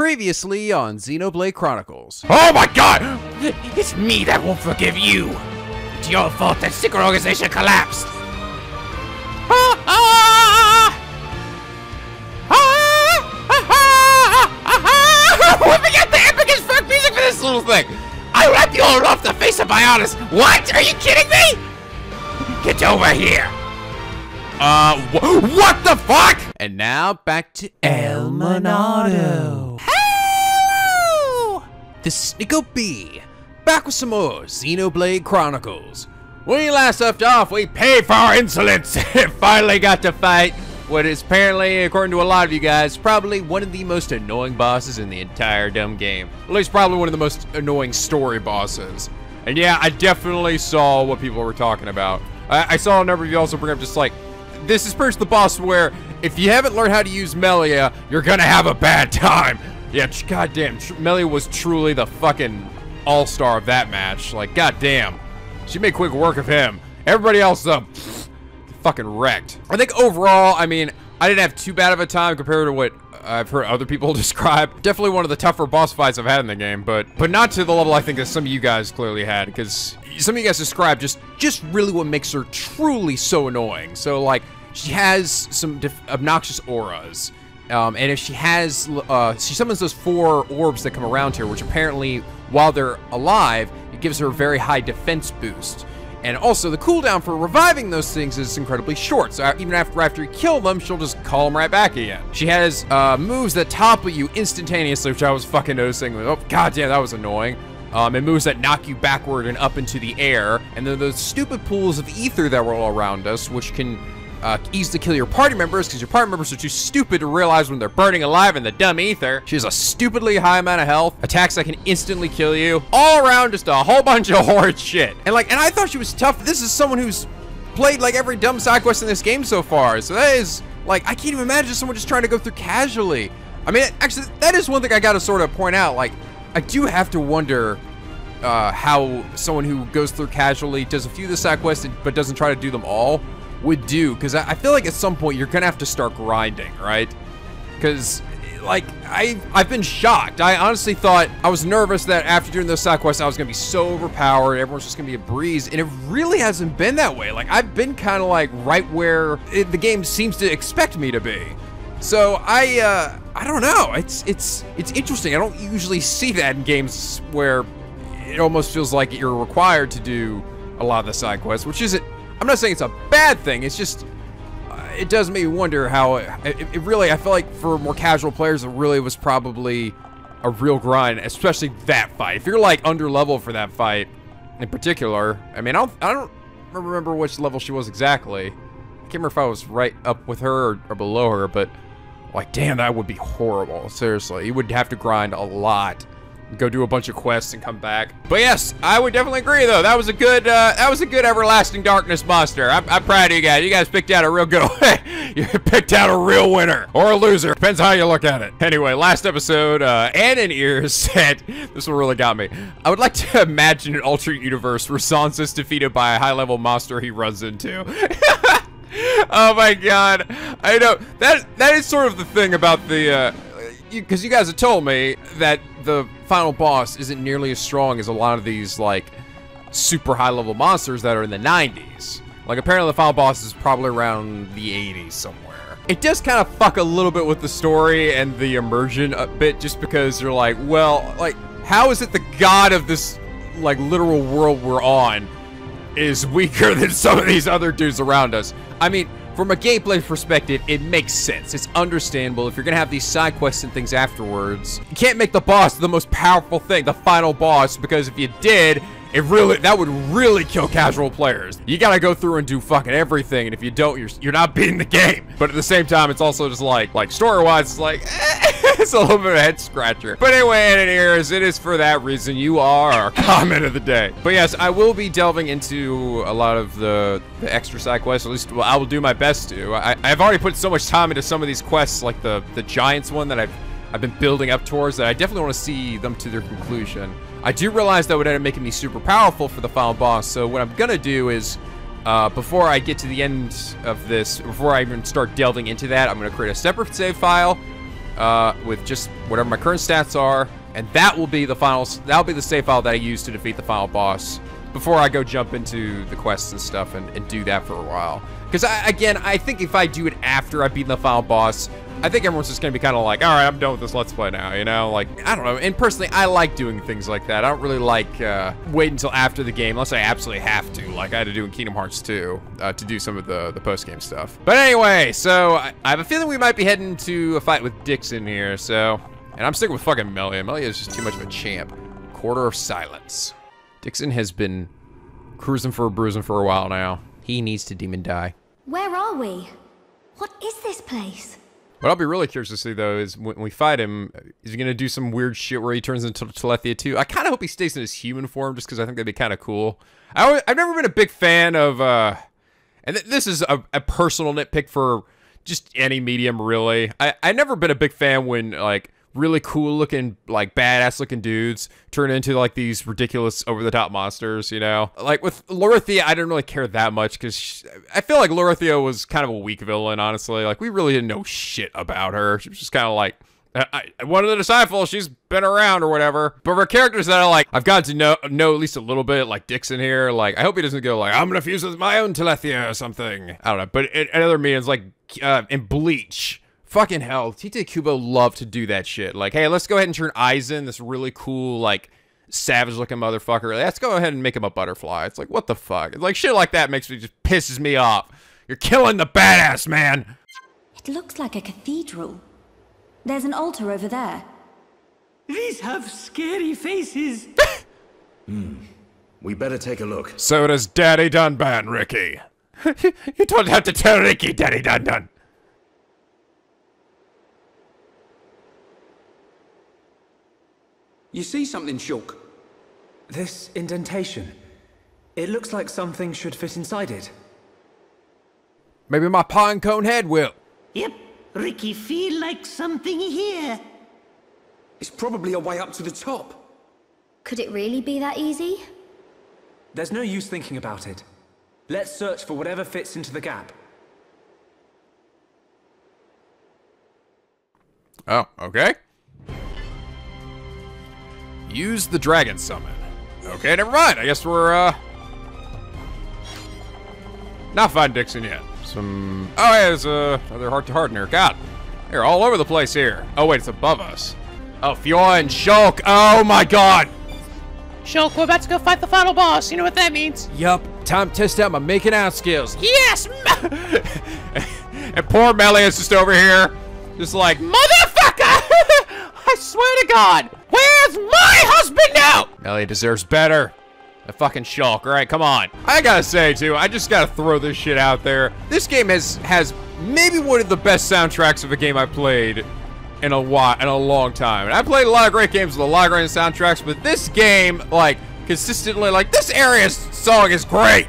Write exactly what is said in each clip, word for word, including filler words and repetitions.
Previously on Xenoblade Chronicles. Oh my god! It's me that won't forgive you! It's your fault that secret organization collapsed! Ah, ah, ah, ah, ah, ah, ah. What we got the epicest fuck music for this little thing! I wiped you all off the face of Bionis! What? Are you kidding me? Get over here! Uh, wh what the fuck?! And now, back to El Monado. Hello! This is Nico B, back with some more Xenoblade Chronicles. When we last left off, we paid for our insolence and finally got to fight what is apparently, according to a lot of you guys, probably one of the most annoying bosses in the entire dumb game. At least probably one of the most annoying story bosses. And yeah, I definitely saw what people were talking about. I, I saw a number of you also bring up just like, this is pretty much the boss where if you haven't learned how to use Melia, you're gonna have a bad time. Yeah, goddamn, Melia was truly the fucking all-star of that match. Like, goddamn, she made quick work of him. Everybody else, though, fucking wrecked. I think overall, I mean, I didn't have too bad of a time compared to what I've heard other people describe. Definitely one of the tougher boss fights I've had in the game, but but not to the level I think that some of you guys clearly had, because some of you guys described just just really what makes her truly so annoying. So like, she has some obnoxious auras, um, and if she has, uh, she summons those four orbs that come around her, which apparently, while they're alive, it gives her a very high defense boost. And also, the cooldown for reviving those things is incredibly short, so even after after you kill them, she'll just call them right back again. She has uh, moves that topple you instantaneously, which I was fucking noticing. Oh, goddamn, that was annoying. Um, and moves that knock you backward and up into the air. And then those stupid pools of ether that were all around us, which can uh, easily kill your party members, because your party members are too stupid to realize when they're burning alive in the dumb ether. She has a stupidly high amount of health, attacks that can instantly kill you. All around, just a whole bunch of horrid shit. And like, and I thought she was tough. This is someone who's played like every dumb side quest in this game so far. So that is, like, I can't even imagine someone just trying to go through casually. I mean, actually, that is one thing I gotta sort of point out, like, I do have to wonder uh, how someone who goes through casually, does a few of the side quests, but doesn't try to do them all, would do. Because I feel like at some point, you're going to have to start grinding, right? Because, like, I, I've been shocked. I honestly thought, I was nervous that after doing those side quests, I was going to be so overpowered, everyone's just going to be a breeze, and it really hasn't been that way. Like, I've been kind of, like, right where it, the game seems to expect me to be. So I, uh, I don't know. It's it's it's interesting. I don't usually see that in games where it almost feels like you're required to do a lot of the side quests, which isn't. I'm not saying it's a bad thing. It's just uh, it does make me wonder how it, it, it really. I feel like for more casual players, it really was probably a real grind, especially that fight. If you're like under level for that fight in particular, I mean, I don't, I don't remember which level she was exactly. I can't remember if I was right up with her or, or below her, but. Like, damn, that would be horrible. Seriously, you would have to grind a lot, go do a bunch of quests and come back. But yes, I would definitely agree though. That was a good, uh, that was a good everlasting darkness monster. I'm, I'm proud of you guys. You guys picked out a real go. You picked out a real winner or a loser. Depends how you look at it. Anyway, last episode, uh, Ann and Ears said, this one really got me. I would like to imagine an alternate universe where Sans is defeated by a high level monster he runs into. Oh my god, I know that that is sort of the thing about the uh because you, you guys have told me that the final boss isn't nearly as strong as a lot of these like super high level monsters that are in the nineties. Like apparently the final boss is probably around the eighties somewhere. It does kind of fuck a little bit with the story and the immersion a bit, just because you're like, well, like how is it the god of this like literal world we're on is weaker than some of these other dudes around us? I mean, from a gameplay perspective, it makes sense. It's understandable. If you're gonna have these side quests and things afterwards, you can't make the boss the most powerful thing, the final boss, because if you did, it really, that would really kill casual players. You gotta go through and do fucking everything, and if you don't, you're, you're not beating the game. But at the same time, it's also just like, like story-wise, it's like, eh, it's a little bit of a head scratcher. But anyway, and it is, it is for that reason you are our comment of the day. But yes, I will be delving into a lot of the, the extra side quests, at least well, I will do my best to. I, I've already put so much time into some of these quests, like the, the Giants one that I've, I've been building up towards, that I definitely want to see them to their conclusion. I do realize that would end up making me super powerful for the final boss, so what I'm gonna do is, uh, before I get to the end of this, before I even start delving into that, I'm gonna create a separate save file, uh, with just whatever my current stats are, and that will be the final, that'll be the save file that I use to defeat the final boss before I go jump into the quests and stuff and, and do that for a while. Because, I, again, I think if I do it after I've beaten the final boss, I think everyone's just going to be kind of like, all right, I'm done with this Let's Play now, you know? Like, I don't know. And personally, I like doing things like that. I don't really like uh, wait until after the game, unless I absolutely have to, like I had to do in Kingdom Hearts two uh, to do some of the, the post-game stuff. But anyway, so I, I have a feeling we might be heading to a fight with Dixon here, so... And I'm sticking with fucking Melia. Melia is just too much of a champ. Quarter of silence. Dixon has been cruising for a bruising for a while now. He needs to demon die. Where are we? What is this place? What I'll be really curious to see, though, is when we fight him, is he going to do some weird shit where he turns into Telethia too? I kind of hope he stays in his human form, just because I think that'd be kind of cool. I always, I've never been a big fan of, uh, and th this is a, a personal nitpick for just any medium, really. I, I've never been a big fan when, like, really cool-looking, like, badass-looking dudes turn into, like, these ridiculous over-the-top monsters, you know? Like, with Lorithia, I didn't really care that much, because I feel like Lorithia was kind of a weak villain, honestly. Like, we really didn't know shit about her. She was just kind of like, I, I one of the disciples, she's been around or whatever. But for characters that are like, I've got to know, know at least a little bit, like Dixon here, like, I hope he doesn't go like, I'm gonna fuse with my own Telethia or something. I don't know, but in, in other means, like, uh, in Bleach, fucking hell, Tite Kubo loved to do that shit. Like, hey, let's go ahead and turn Aizen, this really cool, like, savage-looking motherfucker. Let's go ahead and make him a butterfly. It's like, what the fuck? Like, shit like that makes me, just pisses me off. You're killing the badass, man. It looks like a cathedral. There's an altar over there. These have scary faces. Hmm. We better take a look. So does Daddy Dunban, Ricky. You don't have to tell Ricky, Daddy Dunban. You see something, Shulk? This indentation. It looks like something should fit inside it. Maybe my pine cone head will. Yep. Ricky, feel like something here. It's probably a way up to the top. Could it really be that easy? There's no use thinking about it. Let's search for whatever fits into the gap. Oh, okay. Use the dragon summon. Okay, never mind. I guess we're, uh... not find Dixon yet. Some... Oh, yeah, there's uh, another heart-to-heart in here. God, they're all over the place here. Oh, wait, it's above us. Oh, Fiora and Shulk. Oh, my God. Shulk, we're about to go fight the final boss. You know what that means? Yup. Time to test out my making out skills. Yes! And poor Melia's just over here. Just like, motherfucker! I swear to God. Where's my husband now? Melia deserves better. The fucking Shulk, all right, come on. I gotta say, too, I just gotta throw this shit out there. This game has has maybe one of the best soundtracks of a game I played in a while, in a long time. And I played a lot of great games with a lot of great soundtracks, but this game, like, consistently, like, this area's song is great.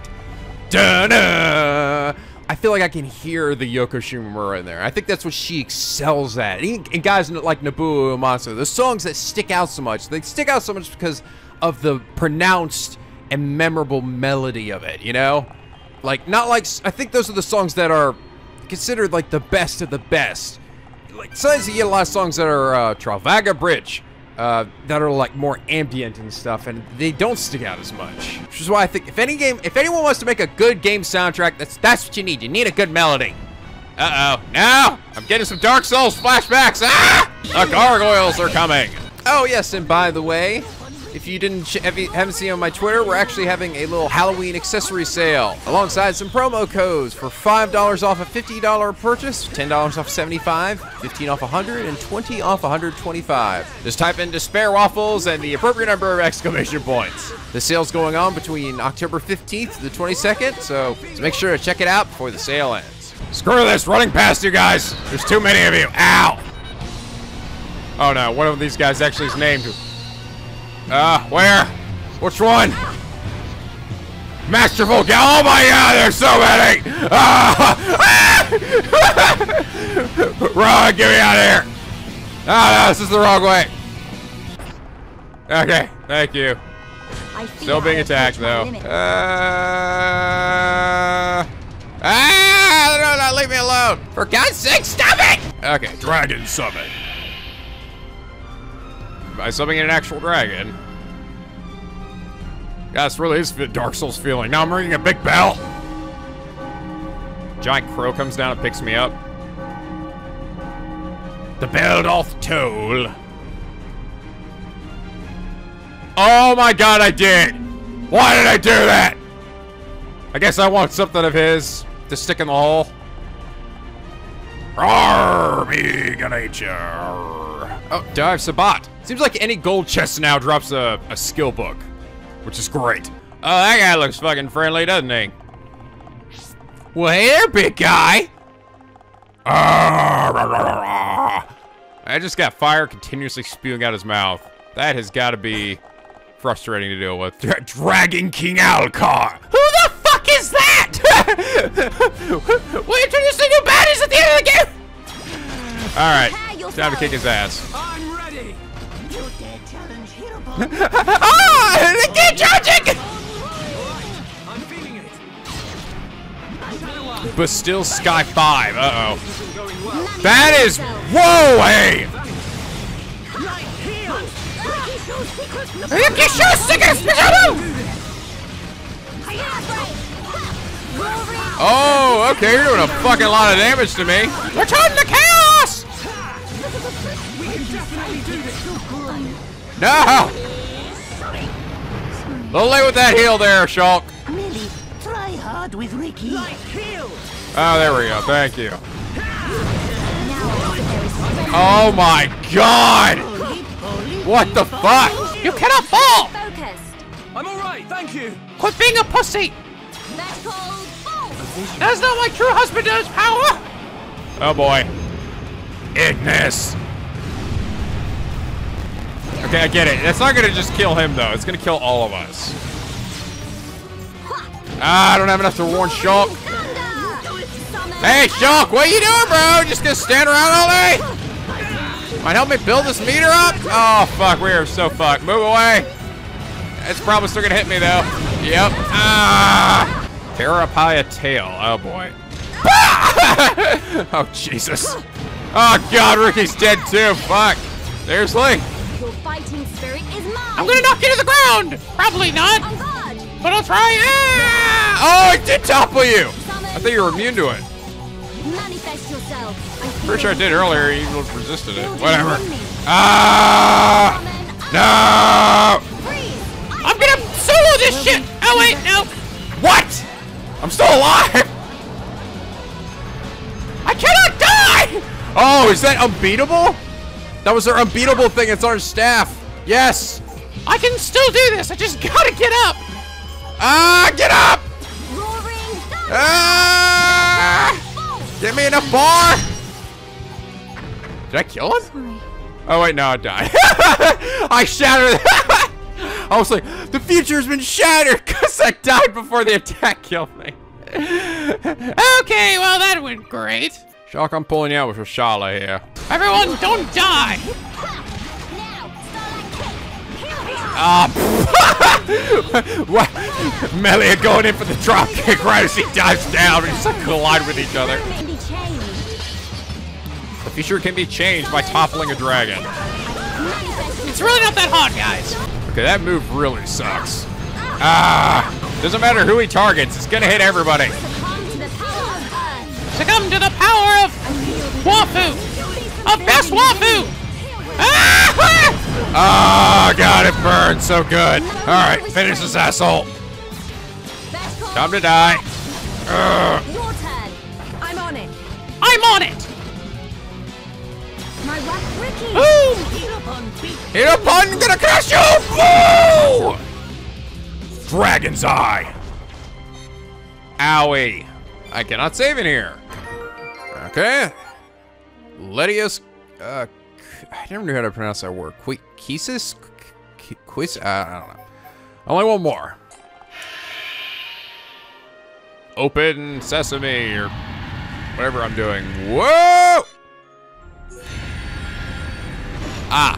Da-da! I feel like I can hear the Yoko Shimomura in there. I think that's what she excels at. And guys like Nobuo Uematsu, the songs that stick out so much, they stick out so much because of the pronounced and memorable melody of it, you know? Like, not like, I think those are the songs that are considered like the best of the best. Like, sometimes you get a lot of songs that are uh, Travaga Bridge, uh, that are like more ambient and stuff, and they don't stick out as much. Which is why I think if any game, if anyone wants to make a good game soundtrack, that's that's what you need. You need a good melody. Uh-oh, now I'm getting some Dark Souls flashbacks. Ah! The gargoyles are coming. Oh yes, and by the way, if you didn't, if you haven't seen on my Twitter, we're actually having a little Halloween accessory sale alongside some promo codes for five dollars off a fifty dollar purchase, ten dollars off seventy-five dollars, fifteen dollars off one hundred dollars, and twenty dollars off one hundred twenty-five dollars. Just type in Despair Waffles and the appropriate number of exclamation points. The sale's going on between October fifteenth to the twenty-second, so make sure to check it out before the sale ends. Screw this, running past you guys. There's too many of you. Ow. Oh no, one of these guys actually is named. Uh, where? Which one? Masterful Gal. Oh my God, there's so many! Ah! Ron, get me out of here! Ah, oh, no, this is the wrong way. Okay, thank you. Still being attacked though. Uh, ah! No, no, leave me alone! For God's sake, stop it! Okay, Dragon Summon. by summoning an actual dragon. Yeah, this really is Dark Souls feeling. Now I'm ringing a big bell! Giant crow comes down and picks me up. The bell doth toll. Oh my god, I did! Why did I do that? I guess I want something of his to stick in the hole. Roar, me gonna eat you. Oh, dive Sabat. Seems like any gold chest now drops a, a skill book. Which is great. Oh, that guy looks fucking friendly, doesn't he? Well, hey there, big guy. I just got fire continuously spewing out his mouth. That has got to be frustrating to deal with. Dra Dragon King Alcar. Who the fuck is that? We're introducing new baddies at the end of the game. All right, time fight. to kick his ass. I'm ready. You dare challenge Hero Ball. Ah! They keep charging. I'm feeling it. But still, Sky Five. Uh oh. That is. Whoa! Hey. Ricky shows stickers! Oh, okay, you're doing a fucking lot of damage to me. Return to chaos! We can definitely do this. No! A little late with that heal there, Shulk. Millie, try hard with Ricky. Oh, there we go. Thank you. Oh my god! What the fuck? You cannot fall! I'm alright, thank you! Quit being a pussy! That's called false! That's not my true husband does power! Oh boy. Ignis! Okay, I get it. That's not gonna just kill him though, it's gonna kill all of us. Ah, I don't have enough to warn Shulk. Hey Shulk, what are you doing, bro? Just gonna stand around all day? Might help me build this meter up? Oh, fuck. We are so fucked. Move away. It's probably still going to hit me, though. Yep. Ah! Terrapaya tail. Oh, boy. Ah! Oh, Jesus. Oh, God. Ricky's dead, too. Fuck. There's Link. Your fighting spirit is mine. I'm going to knock you to the ground. Probably not. But I'll try. Ah! Oh, I did topple you. I thought you were immune to it. Manifest yourself. Pretty sure I did earlier, he resisted it. Whatever. Ah! No! I'm gonna solo this shit! Oh wait, no! What?! I'm still alive! I cannot die! Oh, is that unbeatable? That was their unbeatable thing, it's our staff. Yes! I can still do this, I just gotta get up! Ah, get up! Ah! Get me enough bar! Did I kill him? Sorry. Oh wait, no, I died. I shattered. I was like, the future's been shattered because I died before the attack killed me. Okay, well that went great. Shulk, I'm pulling you out with Rashala here. Everyone, don't die. Ah, what? Melia going in for the drop kick right as he dives down and just like, collide with each other. Be sure it can be changed by toppling a dragon. It's really not that hard, guys. Okay, that move really sucks. Ah! Doesn't matter who he targets, it's gonna hit everybody. Succumb to the power of Wafu! Of best Wafu! Ah! Oh, God, it burns so good. Alright, finish this asshole. Time to die. Ugh. I'm on it. I'm on it! Boom! Nopon gonna crush you! Woo! Dragon's Eye! Owie. I cannot save in here. Okay. Letius. Uh, I never knew how to pronounce that word. Qu Quisis? Qu Quis? Uh, I don't know. Only one more. Open sesame or whatever I'm doing. Whoa! Ah,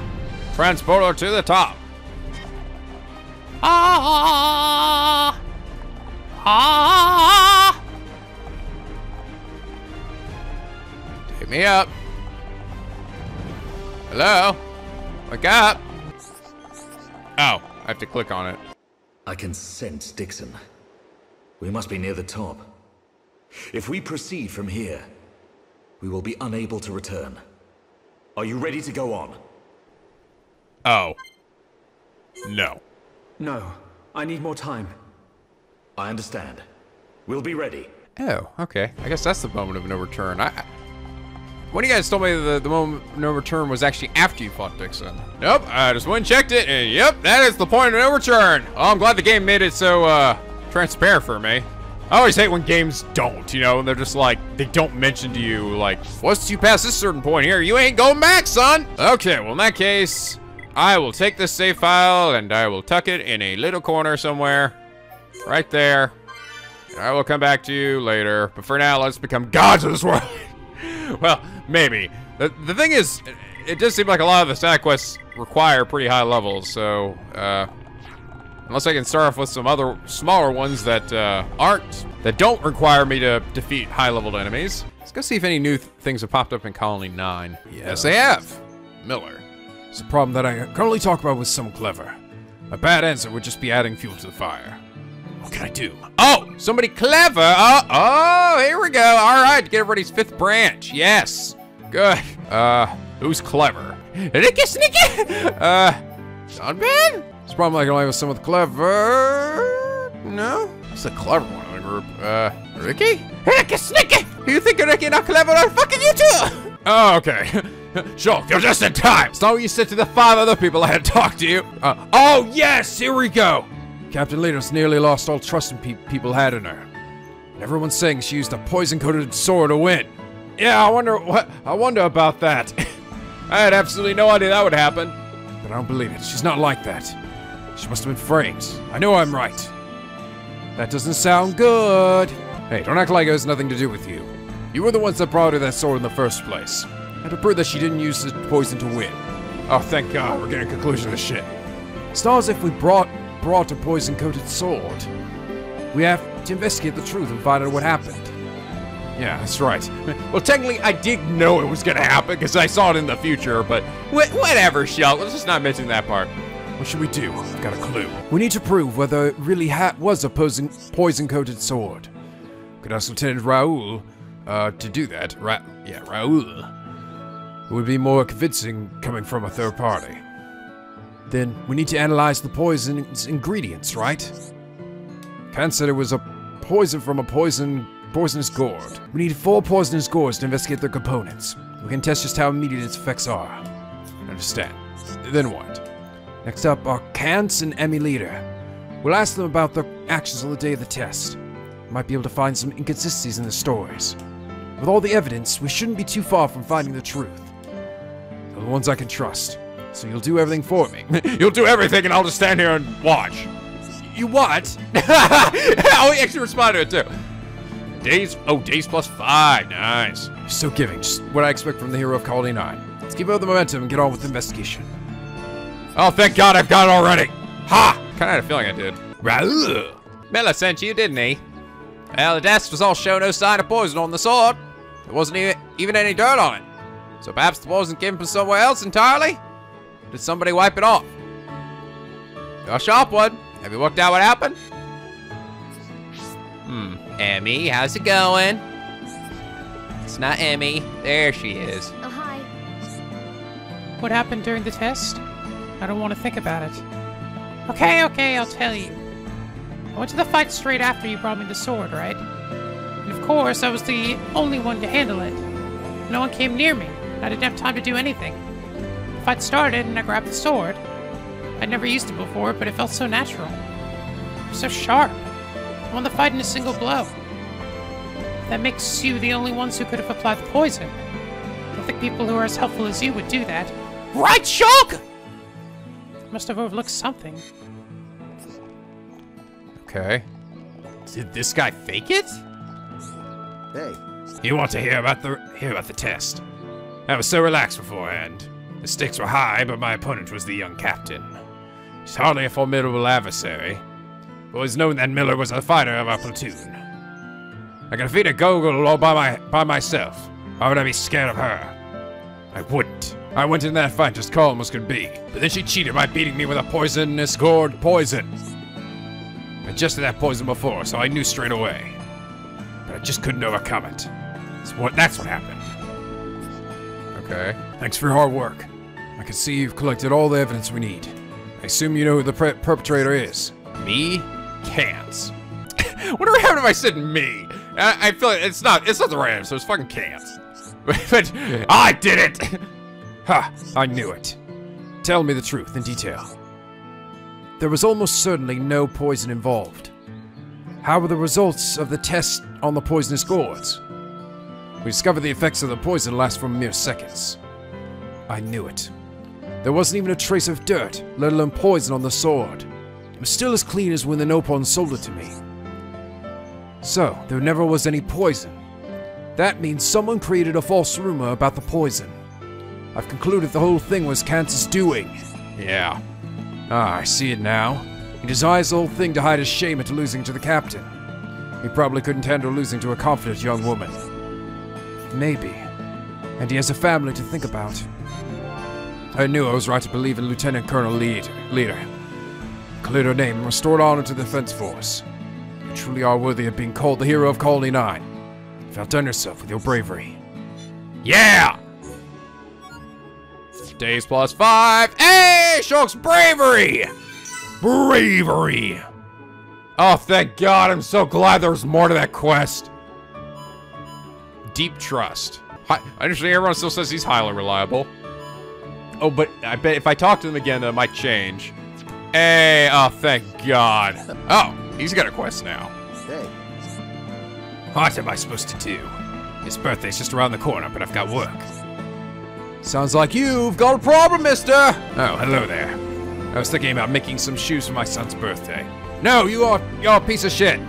transporter to the top. Ah, ah. Take me up. Hello, wake up. Oh, I have to click on it. I can sense Dixon. We must be near the top. If we proceed from here, we will be unable to return. Are you ready to go on? Oh. No. No. I need more time. I understand. We'll be ready. Oh, okay. I guess that's the moment of no return. I, I One of you guys told me the, the moment of no return was actually after you fought Dixon. Nope, I just went and checked it, and yep, that is the point of no return. Oh, I'm glad the game made it so uh, transparent for me. I always hate when games don't, you know, and they're just like, they don't mention to you, like, once you pass this certain point here, you ain't going back, son. Okay, well, in that case, I will take this save file, and I will tuck it in a little corner somewhere. Right there. And I will come back to you later, but for now, let's become gods of this world. Well, maybe. The, the thing is, it, it does seem like a lot of the side quests require pretty high levels, so, uh, unless I can start off with some other smaller ones that, uh, aren't, that don't require me to defeat high-leveled enemies. Let's go see if any new th things have popped up in Colony nine. Yes, they have. Miller. It's a problem that I can only talk about with some clever. A bad answer would just be adding fuel to the fire. What can I do? Oh, somebody clever. Oh, oh, here we go. All right, get everybody's fifth branch. Yes. Good. Uh, who's clever? Ricky, sneaky. Uh, Dunban? It's a problem I can only have some with clever. No? That's the clever one in the group. Uh, Ricky? Ricky, sneaky. You think Ricky not clever? I'm fucking you too. Oh, okay. Shulk, you're just in time. It's not what you said to the five other people I had talked to you. Uh, oh, yes, here we go. Captain Letos nearly lost all trust in pe people had in her. And everyone's saying she used a poison-coated sword to win. Yeah, I wonder what- I wonder about that. I had absolutely no idea that would happen. But I don't believe it. She's not like that. She must have been framed. I know I'm right. That doesn't sound good. Hey, don't act like it has nothing to do with you. You were the ones that brought her that sword in the first place. And to prove that she didn't use the poison to win. Oh, thank God, we're getting a conclusion to this shit. It's not as if we brought- brought a poison-coated sword. We have to investigate the truth and find out what happened. Yeah, that's right. Well, technically, I did know it was gonna happen because I saw it in the future, but wh whatever, Shell. Let's just not mention that part. What should we do? I've got a clue. We need to prove whether it really ha was a poison-coated sword. Could ask Lieutenant Raoul uh, to do that. Ra yeah, Raoul. It would be more convincing coming from a third party. Then we need to analyze the poison's ingredients, right? Pan said it was a poison from a poison poisonous gourd. We need four poisonous gourds to investigate their components. We can test just how immediate its effects are. Understand. Then what? Next up are Kants and Emmy Leader. We'll ask them about their actions on the day of the test. We might be able to find some inconsistencies in the stories. With all the evidence, we shouldn't be too far from finding the truth. They're the ones I can trust. So you'll do everything for me. You'll do everything and I'll just stand here and watch. You what? I'll actually respond to it too. Days, oh, days plus five, nice. You're so giving, just what I expect from the hero of Colony nine. Let's keep up the momentum and get on with the investigation. Oh, thank God I've got it already. Ha! Kinda had a feeling I did. Raoul. Mela sent you, didn't he? Well, the desk was all show no sign of poison on the sword. There wasn't even, even any dirt on it. So perhaps the poison came from somewhere else entirely? Did somebody wipe it off? You're a sharp one. Have you worked out what happened? Hmm. Emmy, how's it going? It's not Emmy. There she is. Oh, hi. What happened during the test? I don't want to think about it. Okay, okay, I'll tell you. I went to the fight straight after you brought me the sword, right? And of course, I was the only one to handle it. No one came near me. I didn't have time to do anything. The fight started and I grabbed the sword. I'd never used it before, but it felt so natural. So sharp. I won the fight in a single blow. That makes you the only ones who could have applied the poison. I don't think people who are as helpful as you would do that. Right, Shulk! I must have overlooked something. Okay. Did this guy fake it? Hey. You want to hear about the hear about the test? I was so relaxed beforehand. The stakes were high, but my opponent was the young captain. He's hardly a formidable adversary. It was known that Miller was a fighter of our platoon. I could defeat a Gogol all by my by myself. Why would I be scared of her? I wouldn't. I went into that fight just calm as could be, but then she cheated by beating me with a poisonous gourd poison. I ingested that poison before, so I knew straight away. But I just couldn't overcome it. That's what, that's what happened. Okay. Thanks for your hard work. I can see you've collected all the evidence we need. I assume you know who the pre perpetrator is. Me? Cans. Whatever happened if I said me? I, I feel like it's not, it's not the right answer, so it's fucking Cans. But I did it! Ha! I knew it. Tell me the truth in detail. There was almost certainly no poison involved. How were the results of the test on the poisonous gourds? We discovered the effects of the poison last for mere seconds. I knew it. There wasn't even a trace of dirt, let alone poison on the sword. It was still as clean as when the Nopon sold it to me. So, there never was any poison. That means someone created a false rumor about the poison. I've concluded the whole thing was Kansas' doing. Yeah. Ah, I see it now. He desires the whole thing to hide his shame at losing to the captain. He probably couldn't handle losing to a confident young woman. Maybe. And he has a family to think about. I knew I was right to believe in Lieutenant Colonel Lead, Leader. Cleared her name and restored honor to the Defense Force. You truly are worthy of being called the hero of Colony nine. You've outdone yourself with your bravery. Yeah! Days plus five. Hey, Shulk's bravery! Bravery! Oh, thank God, I'm so glad there was more to that quest. Deep trust. Hi I understand everyone still says he's highly reliable. Oh, but I bet if I talk to them again, that might change. Hey, oh, thank God. Oh, he's got a quest now. Hey. What am I supposed to do? His birthday's just around the corner, but I've got work. Sounds like you've got a problem, mister! Oh, hello there. I was thinking about making some shoes for my son's birthday. No, you are- you're a piece of shit.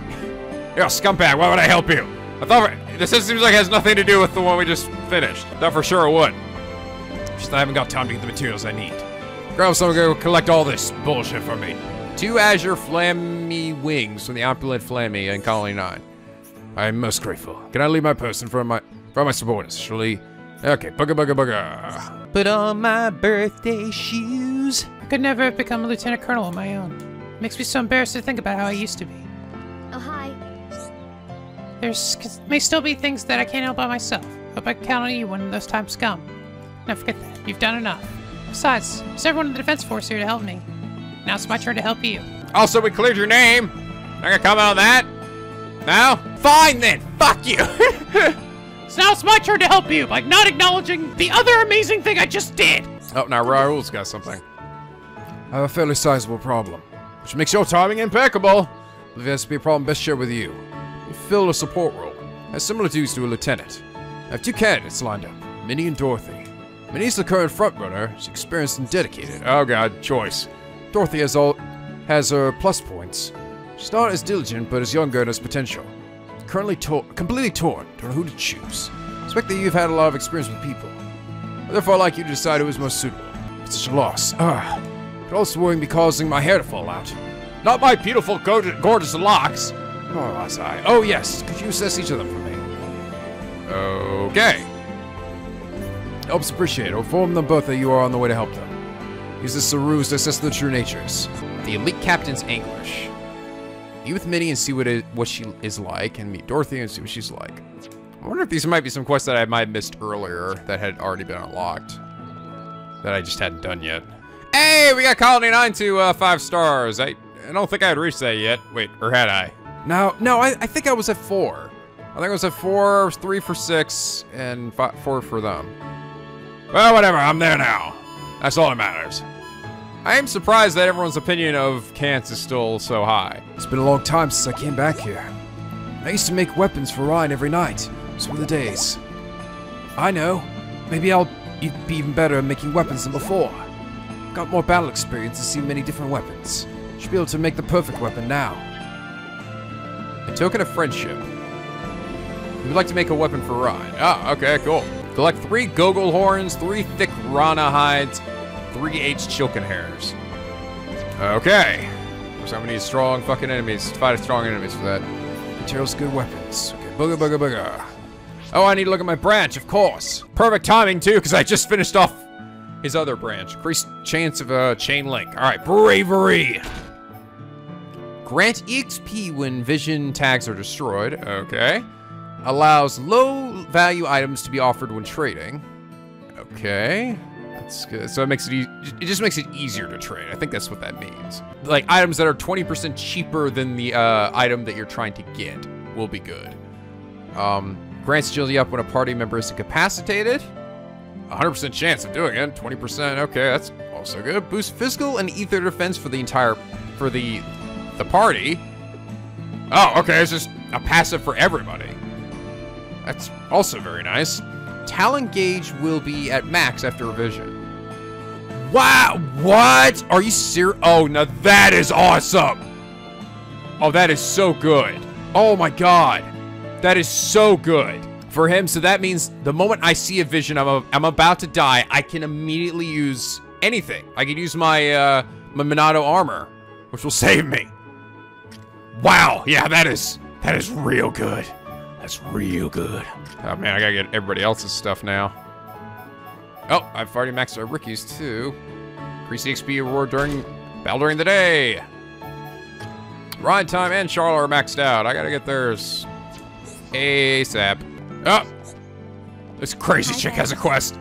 You're a scumbag, why would I help you? I thought- this seems like it has nothing to do with the one we just finished. Thought for sure it would. Just I haven't got time to get the materials I need. Grab someone to go collect all this bullshit for me. Two azure flammy wings from the opulent flammy in Colony nine. I am most grateful. Can I leave my purse in front of my, in front of my subordinates? Surely. Okay, bugger, bugger, bugger. Put on my birthday shoes. I could never have become a lieutenant colonel on my own. It makes me so embarrassed to think about how I used to be. Oh, hi. There's may still be things that I can't help by myself. Hope I can count on you when those times come. Now forget that. You've done enough. Besides, there's everyone in the Defense Force here to help me. Now it's my turn to help you. Also, we cleared your name. Not gonna comment on that. Now? Fine then! Fuck you! So now it's my turn to help you by not acknowledging the other amazing thing I just did! Oh, now Raul's got something. I have a fairly sizable problem, which makes your timing impeccable. If this to be a problem best shared with you. You filled a support role, has similar duties to a lieutenant. I have two candidates lined up, Minnie and Dorothy. Minnie's the current frontrunner, she's experienced and dedicated. Oh god, choice. Dorothy has all has her plus points. She's not as diligent, but is younger and has potential. Currently tor completely torn, don't know who to choose. Expect that you've had a lot of experience with people. I therefore like you to decide who is most suitable. It's such a loss. Ah, could also worrying be causing my hair to fall out. Not my beautiful, gorgeous locks. Nor was I. Oh yes, could you assess each of them for me? Okay. Helps appreciate or inform them both that you are on the way to help them. Use this as a ruse to assess their true natures. The elite captain's anguish. You with Minnie and see what it, what she is like, and meet Dorothy and see what she's like. I wonder if these might be some quests that I might have missed earlier that had already been unlocked. That I just hadn't done yet. Hey, we got Colony nine to uh, five stars. I, I don't think I had reached that yet. Wait, or had I? No, no, I, I think I was at four. I think I was at four, three for six, and five, four for them. Well, whatever, I'm there now. That's all that matters. I am surprised that everyone's opinion of Kants is still so high. It's been a long time since I came back here. I used to make weapons for Reyn every night, some of the days. I know, maybe I'll be even better at making weapons than before. Got more battle experience and seen many different weapons. Should be able to make the perfect weapon now. A token of friendship. We would like to make a weapon for Reyn. Ah, okay, cool. Collect three Gogol horns, three thick Rana hides, three aged Shulkin hairs. Okay. So I'm gonna need strong fucking enemies. Fight strong enemies for that. Materials, good weapons. Okay, booga booga booga. Oh, I need to look at my branch, of course. Perfect timing too, because I just finished off His other branch. Increased chance of a chain link. All right, bravery. Grant E X P when vision tags are destroyed. Okay. Allows low value items to be offered when trading. Okay. That's good. So it makes it e it just makes it easier to trade. I think that's what that means. Like items that are twenty percent cheaper than the uh, item that you're trying to get will be good. Um, grants agility up when a party member is incapacitated. one hundred percent chance of doing it. twenty percent. Okay, that's also good. Boost physical and ether defense for the entire for the the party. Oh, okay. It's just a passive for everybody. That's also very nice. Talent gauge will be at max after revision. Wow! What? Are you serious? Oh, now that is awesome. Oh, that is so good. Oh my God, that is so good. For him, so that means the moment I see a vision, I'm, a, I'm about to die, I can immediately use anything. I can use my, uh, my Monado armor, which will save me. Wow, yeah, that is, that is real good. That's real good. Oh man, I gotta get everybody else's stuff now. Oh, I've already maxed out Ricky's too. Increase X P reward during, battle during the day. Ride Time and Charlotte are maxed out. I gotta get theirs ASAP. Oh! This crazy chick has a quest.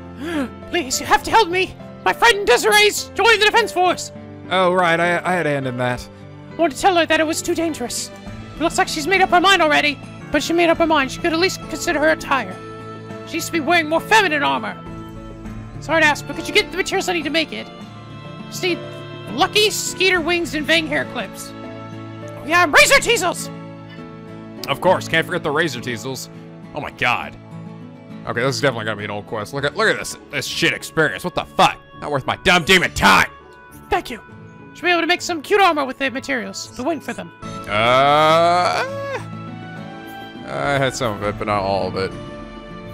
Please, you have to help me. My friend Desiree's joined the defense force. Oh, right. I, I had a hand in that. I wanted to tell her that it was too dangerous. It looks like she's made up her mind already. But she made up her mind. She could at least consider her attire. She used to be wearing more feminine armor. Sorry to ask, but could you get the materials I need to make it? Just need lucky skeeter wings and fang hair clips. Oh, yeah, I'm razor teasels. Of course. Can't forget the razor teasels. Oh my God. Okay, this is definitely gonna be an old quest. Look at look at this this shit experience. What the fuck? Not worth my dumb demon time. Thank you. Should be able to make some cute armor with the materials. The win for them. Uh, I had some of it, but not all of it.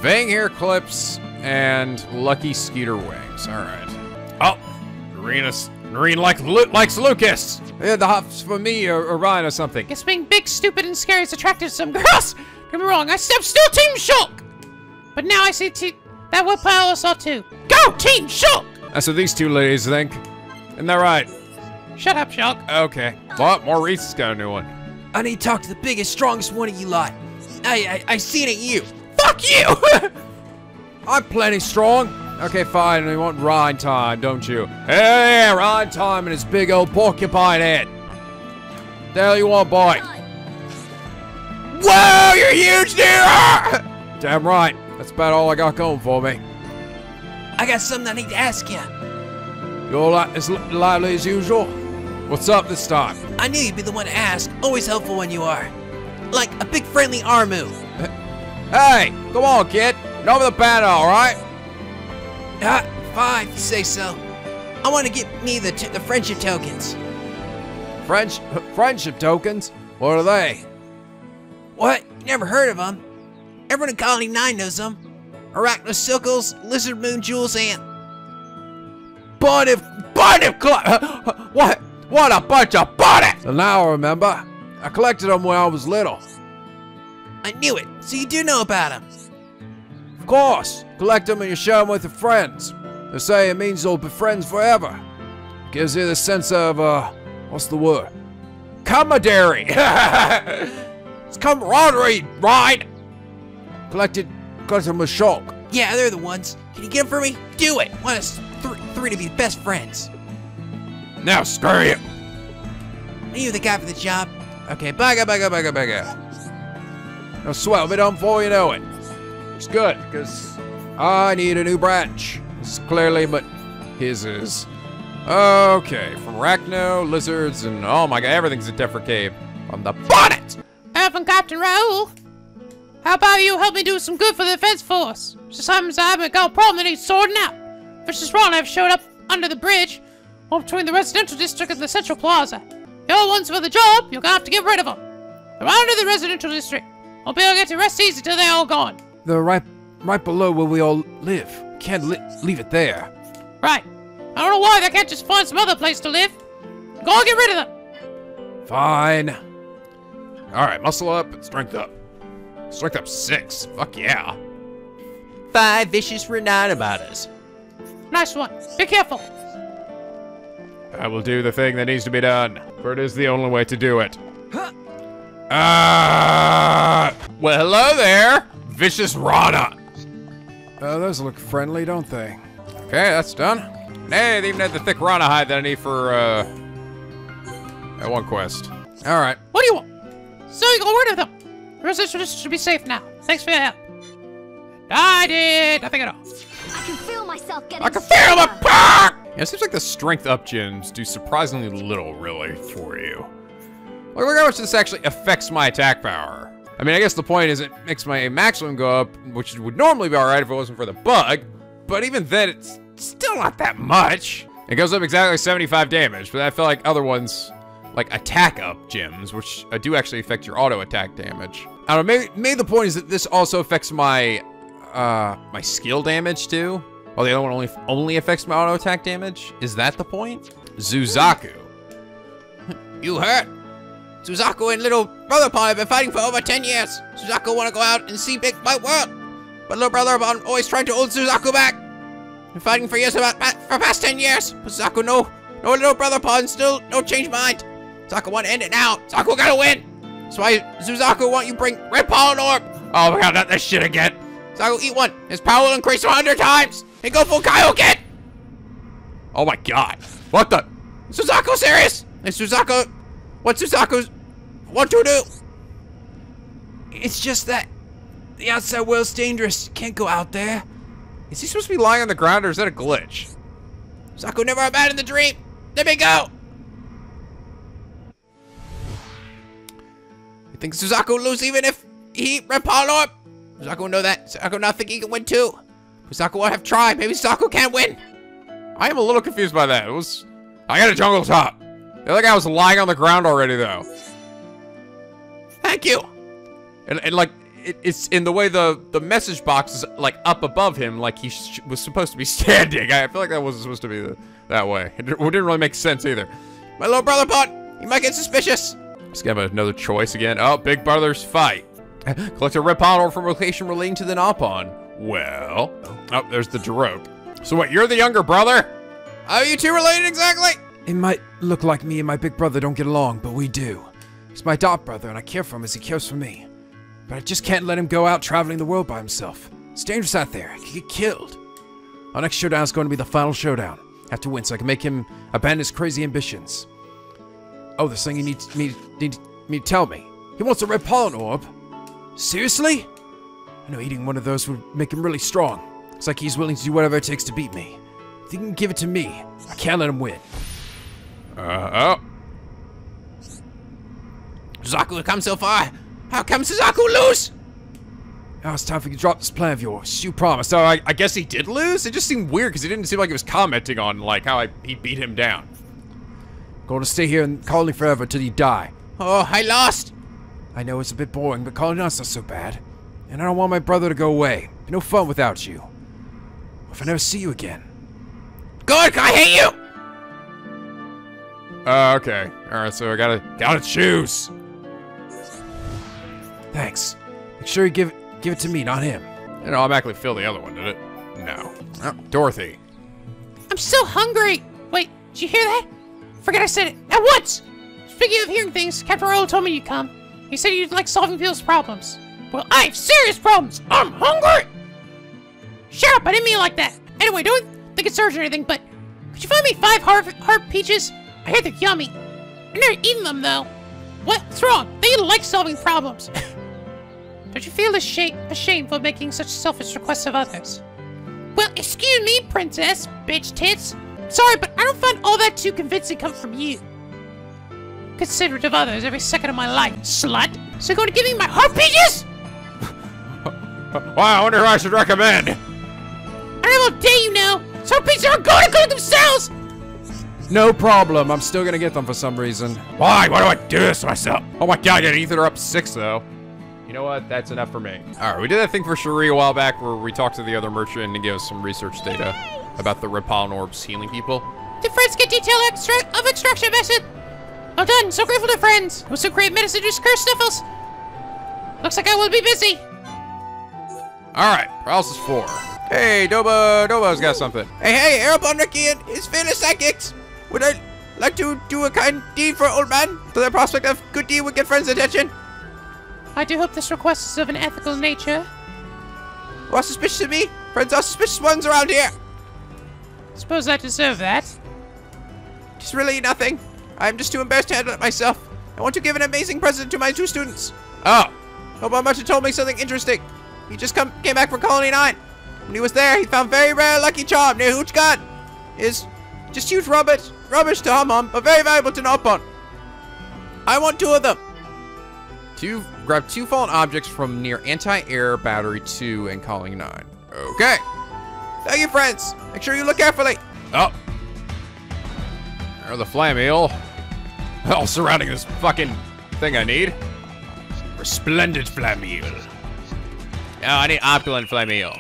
Vang hair clips and lucky skeeter wings. All right. Oh, Narina's Nareen like likes Lucas. Yeah, the hops for me or, or Ryan or something. Guess being big, stupid, and scary is attractive to some girls. Get me wrong, I still still Team Shulk! But now I see te that will play all us all too. Go, Team Shulk! That's what these two ladies think. Isn't that right? Shut up, Shulk. Okay. Well, Maurice has got a new one. I need to talk to the biggest, strongest one of you lot. I, I, I seen it you. Fuck you! I'm plenty strong. Okay, fine, we want Rhyme Time, don't you? Hey, Rhyme Time and his big old porcupine head. The hell you want, boy? Whoa, you're huge, dude! Damn right. That's about all I got going for me. I got something I need to ask you. You all like as lively as usual? What's up this time? I knew you'd be the one to ask. Always helpful when you are. Like a big friendly Armu. Hey, come on, kid. Get over the banner, all right? Ah, fine, if you say so. I want to get me the, t the friendship tokens. French friendship tokens? What are they? What? You never heard of them? Everyone in Colony nine knows them. Arachnosuckles, Lizard Moon Jewels, and... Bonif... Bonif Club! What? What a bunch of Bonif! So now I remember. I collected them when I was little. I knew it. So you do know about them? Of course. Collect them and you share them with your friends. They say it means you'll be friends forever. Gives you the sense of, uh... what's the word? Camaraderie! It's camaraderie, right? Collected, collected with Shulk. Yeah, they're the ones. Can you get them for me? Do it. Want us th three to be best friends. Now, screw you. Are you the guy for the job? Okay, bugger, bugger, bugger, bugger. No sweat, I'll be done before you know it. It's good, because I need a new branch. It's clearly, but his is. Okay, from Arachno, lizards, and oh my God, everything's a different cave. On the bonnet! From Captain Raoul. How about you help me do some good for the defense force? Mister Simon's I haven't got a problem that needs sorting out. Mister Ron have showed up under the bridge or between the residential district and the central plaza. You're ones for the job, you're gonna have to get rid of them. They're under the residential district. I'll be able to get to rest easy till they're all gone. They're right, right below where we all live. Can't li leave it there. Right. I don't know why they can't just find some other place to live. Go get rid of them. Fine. Alright, muscle up and strength up. Strength up six. Fuck yeah. Five vicious Renata about us. Nice one. Be careful. I will do the thing that needs to be done, for it is the only way to do it. Ah! Uh, well, hello there, vicious Rana. Uh, those look friendly, don't they? Okay, that's done. Hey, they even had the thick Rana hide that I need for uh, that one quest. All right. What do you want? So you got word of them. Resistance should be safe now. Thanks for your help. I did nothing at all. I can feel myself getting. I can feel the power. Yeah, it seems like the strength up gyms do surprisingly little, really, for you. Like, look how much this actually affects my attack power. I mean, I guess the point is it makes my maximum go up, which would normally be all right if it wasn't for the bug, but even then, it's still not that much. It goes up exactly seventy-five damage, but I feel like other ones, like attack up gyms, which do actually affect your auto attack damage. I don't know, maybe, maybe the point is that this also affects my, uh, my skill damage too. Well, the other one only only affects my auto attack damage? Is that the point? Suzaku. You hurt. Suzaku and little brother Pon have been fighting for over ten years. Suzaku want to go out and see big white world. But little brother Pon always trying to hold Suzaku back. Been fighting for years about for past ten years. But Suzaku no, no little brother Pon still no change mind. Suzaku want to end it now. Suzaku gotta win. That's why Suzaku want you bring red pollen orb. Oh my god, not this shit again. Suzaku eat one. His power will increase one hundred times. And go full Kaioken! Oh my god. What the? Suzaku serious? Is Suzaku... What Suzaku's... What to do? It's just that... The outside world's dangerous. Can't go out there. Is he supposed to be lying on the ground or is that a glitch? Suzaku never abandoned the dream! Let me go! You think Suzaku lose even if he... Repolor? Suzaku know that. Suzaku not think he can win too. Suzaku won't have tried. Maybe Suzaku can't win. I am a little confused by that. It was... I got a jungle top. The other guy was lying on the ground already, though. Thank you. And, and like, it, it's in the way the, the message box is, like, up above him, like he sh was supposed to be standing. I feel like that wasn't supposed to be the, that way. It, it didn't really make sense, either. My little brother, Pon, you might get suspicious. Just gonna have another choice again. Oh, big brother's fight. Collect a red pollen orb from location relating to the Nopon. Well, oh, there's the Droke. So what, you're the younger brother? How are you two related exactly? It might look like me and my big brother don't get along, but we do. He's my adopted brother and I care for him as he cares for me. But I just can't let him go out traveling the world by himself. It's dangerous out there, he could get killed. Our next showdown is going to be the final showdown. I have to win so I can make him abandon his crazy ambitions. Oh, there's something you need me, need me to tell me. He wants a red pollen orb? Seriously? I know eating one of those would make him really strong. It's like he's willing to do whatever it takes to beat me. If he can give it to me, I can't let him win. Uh oh. Suzaku has come so far. How come Suzaku lose? Now it's time for you to drop this plan of yours. You promised. So I, I guess he did lose? It just seemed weird because it didn't seem like he was commenting on like how I, he beat him down. Going to stay here and colony forever till you die. Oh, I lost. I know it's a bit boring, but colony night's not so bad. And I don't want my brother to go away. Be no fun without you. If I never see you again. Good, I hate you! Uh, okay. Alright, so I gotta gotta choose. Thanks. Make sure you give give it to me, not him. It automatically filled the other one, did it? No. Oh, Dorothy. I'm so hungry! Wait, did you hear that? Forget I said it. At once! Speaking of hearing things, Captain Royal told me you'd come. He said you'd like solving people's problems. Well, I have serious problems! I'm hungry! Shut up, I didn't mean it like that. Anyway, don't think it's urgent or anything, but could you find me five hard, hard peaches? I hear they're yummy. I've never eaten them, though. What's wrong? They like solving problems. Don't you feel ashamed, ashamed for making such selfish requests of others? Well, excuse me, princess, bitch tits. Sorry, but I don't find all that too convincing come from you. Considerate of others every second of my life, slut. So you're going to give me my hard peaches? Wow, I wonder who I should recommend. I don't know, dare you know. Some pizza are going to cook themselves. No problem. I'm still going to get them for some reason. Why? Why do I do this to myself? Oh my god, yeah, Ether up six, though. You know what? That's enough for me. All right, we did that thing for Cherie a while back where we talked to the other merchant and gave us some research data about the red pollen orbs healing people. Did friends get detailed extract of extraction method? Well done. So grateful to friends. It was so great medicine to curse sniffles. Looks like I will be busy. Alright, paralysis four. Hey, Doba, Doba's got something. Hey, hey, Erebon, Ricky, and his fellow psychics. Would I like to do a kind deed for old man? To the prospect of good deed would get friends' attention. I do hope this request is of an ethical nature. What suspicious of me? Friends are suspicious ones around here. Suppose I deserve that. Just really nothing. I'm just too embarrassed to handle it myself. I want to give an amazing present to my two students. Oh. Nobuo Uematsu told me something interesting. He just come, came back from Colony nine. When he was there, he found very rare lucky charm near Huchgan. It is just huge rubbish, rubbish to Hamon, but very valuable to Nopon. I want two of them. Two, grab two fallen objects from near Anti-Air Battery two and Colony nine. Okay. Thank you, friends. Make sure you look carefully. Oh. Or the flame eel. All surrounding this fucking thing I need. Resplendent flame eel. Oh, I need opulent flame eel.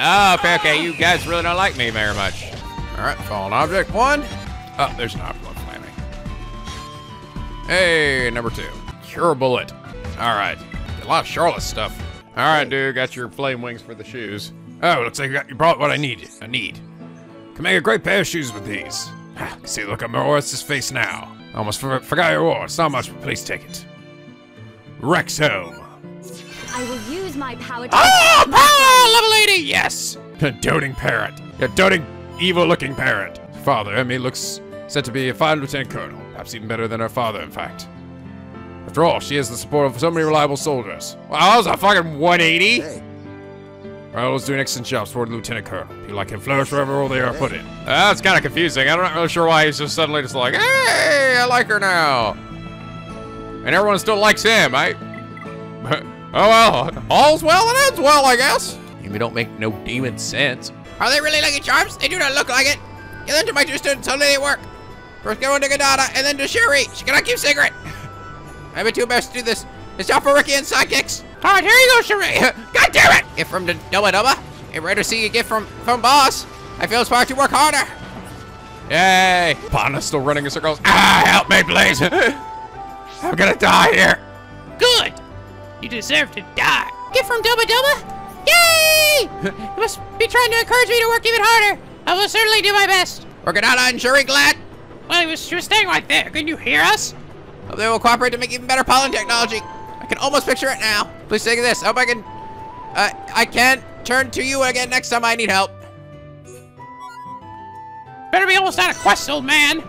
Oh, okay, okay, you guys really don't like me very much. All right, fallen object one. Oh, there's an opulent flame eel. Hey, number two. Cure bullet. All right, a lot of Charlotte stuff. All right, dude, got your flame wings for the shoes. Oh, looks like you, got, you brought what I need. I need. Can make a great pair of shoes with these. See, look at Morris's face now. Almost for, forgot your award. It's not much, but please take it. Rex home. I will use my power to- Oh, power, little lady! Yes! A doting parent. A doting, evil-looking parent. Father, I mean, looks said to be a fine lieutenant colonel. Perhaps even better than her father, in fact. After all, she has the support of so many reliable soldiers. Wow, that was a fucking one eighty! Hey. Well, let's do an excellent job toward Lieutenant Colonel. People like him flourish wherever role they are put in. Uh, that's kind of confusing. I'm not really sure why he's just suddenly just like, hey, I like her now. And everyone still likes him. I. Oh well, all's well that ends well, I guess. They don't make no demon sense. Are they really lucky charms? They do not look like it. Give them to my two students, only they work. First go into Gadana and then to Sherry. She cannot keep secret. I've been too embarrassed to do this. It's out for Ricky and sidekicks. All right, here you go, Sherry. God damn it! Gift from the Doba Doba. And rare to see a gift from from boss. I feel inspired to work harder. Yay! Pana's still running in circles. Ah, help me, please. I'm gonna die here. Good. You deserve to die. Gift from Doba Doba. Yay! You must be trying to encourage me to work even harder. I will certainly do my best. Working out on Sherry Glad. Well, he was she was staying right there. Couldn't you hear us? Hope they will cooperate to make even better pollen technology. I can almost picture it now. Please take this. I hope I can. Uh, I can turn to you again next time I need help. Better be almost out of quest, old man.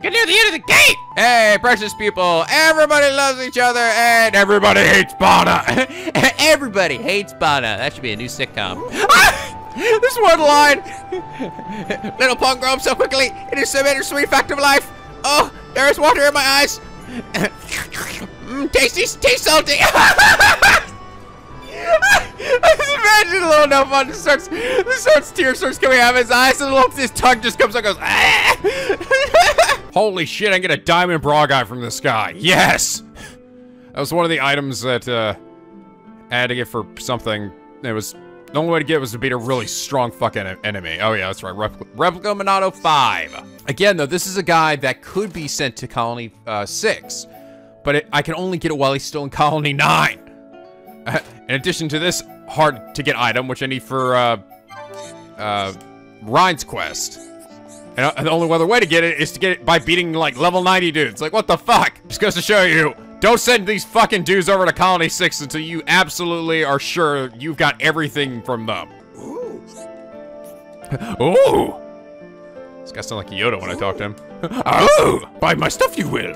Get near the end of the gate. Hey, precious people. Everybody loves each other and everybody hates Bonna. Everybody hates Bonna. That should be a new sitcom. This one line. Little Pong grow up so quickly. It is so bittersweet fact of life. Oh, there is water in my eyes. Mm, tasty, taste salty. I just imagine little Nopon just starts, just starts, tears starts coming out of his eyes, and little, his tongue just comes out and goes, ah! Holy shit, I get a diamond brogeye from the sky. Yes! That was one of the items that uh, I had to get for something. It was, the only way to get it was to beat a really strong fucking enemy. Oh yeah, that's right, Repl Replica Monado five. Again though, this is a guy that could be sent to Colony uh, six, but it, I can only get it while he's still in Colony nine. In addition to this hard to get item, which I need for uh, uh, Ryan's quest, and, and the only other way to get it is to get it by beating like level ninety dudes. Like, what the fuck? Just goes to show you, don't send these fucking dudes over to Colony six until you absolutely are sure you've got everything from them. Ooh, ooh. This guy sounds like Yoda when I talk to him. Oh, buy my stuff, you will.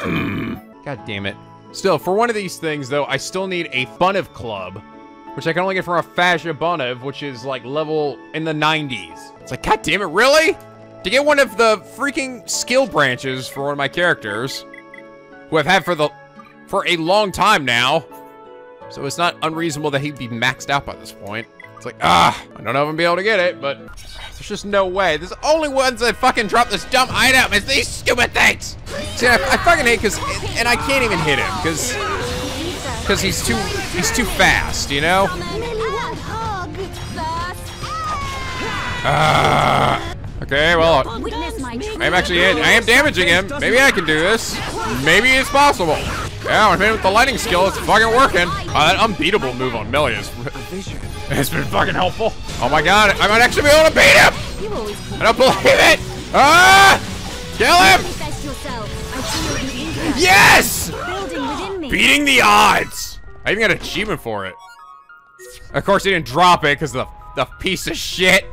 Mm. God damn it. Still, for one of these things, though, I still need a Bunev Club, which I can only get from a Fascia Bunev, which is, like, level in the nineties. It's like, god damn it, really? To get one of the freaking skill branches for one of my characters, who I've had for the for a long time now, so it's not unreasonable that he'd be maxed out by this point. It's like, ah, I don't know if I'm gonna be able to get it, but there's just no way. There's only ones that fucking drop this dumb item is these stupid things. See, I, I fucking hate because, and I can't even hit him because because he's too he's too fast, you know. Uh, okay, well, I'm actually in. I am damaging him. Maybe I can do this. Maybe it's possible. Yeah, I mean, with the lightning skill, it's fucking working. Uh, that unbeatable move on Melia is. It's been fucking helpful. Oh my god, I might actually be able to beat him! You I don't believe it! Ah! Kill him! Yes! Beating the odds! I even got an achievement for it. Of course, he didn't drop it because of the, the piece of shit.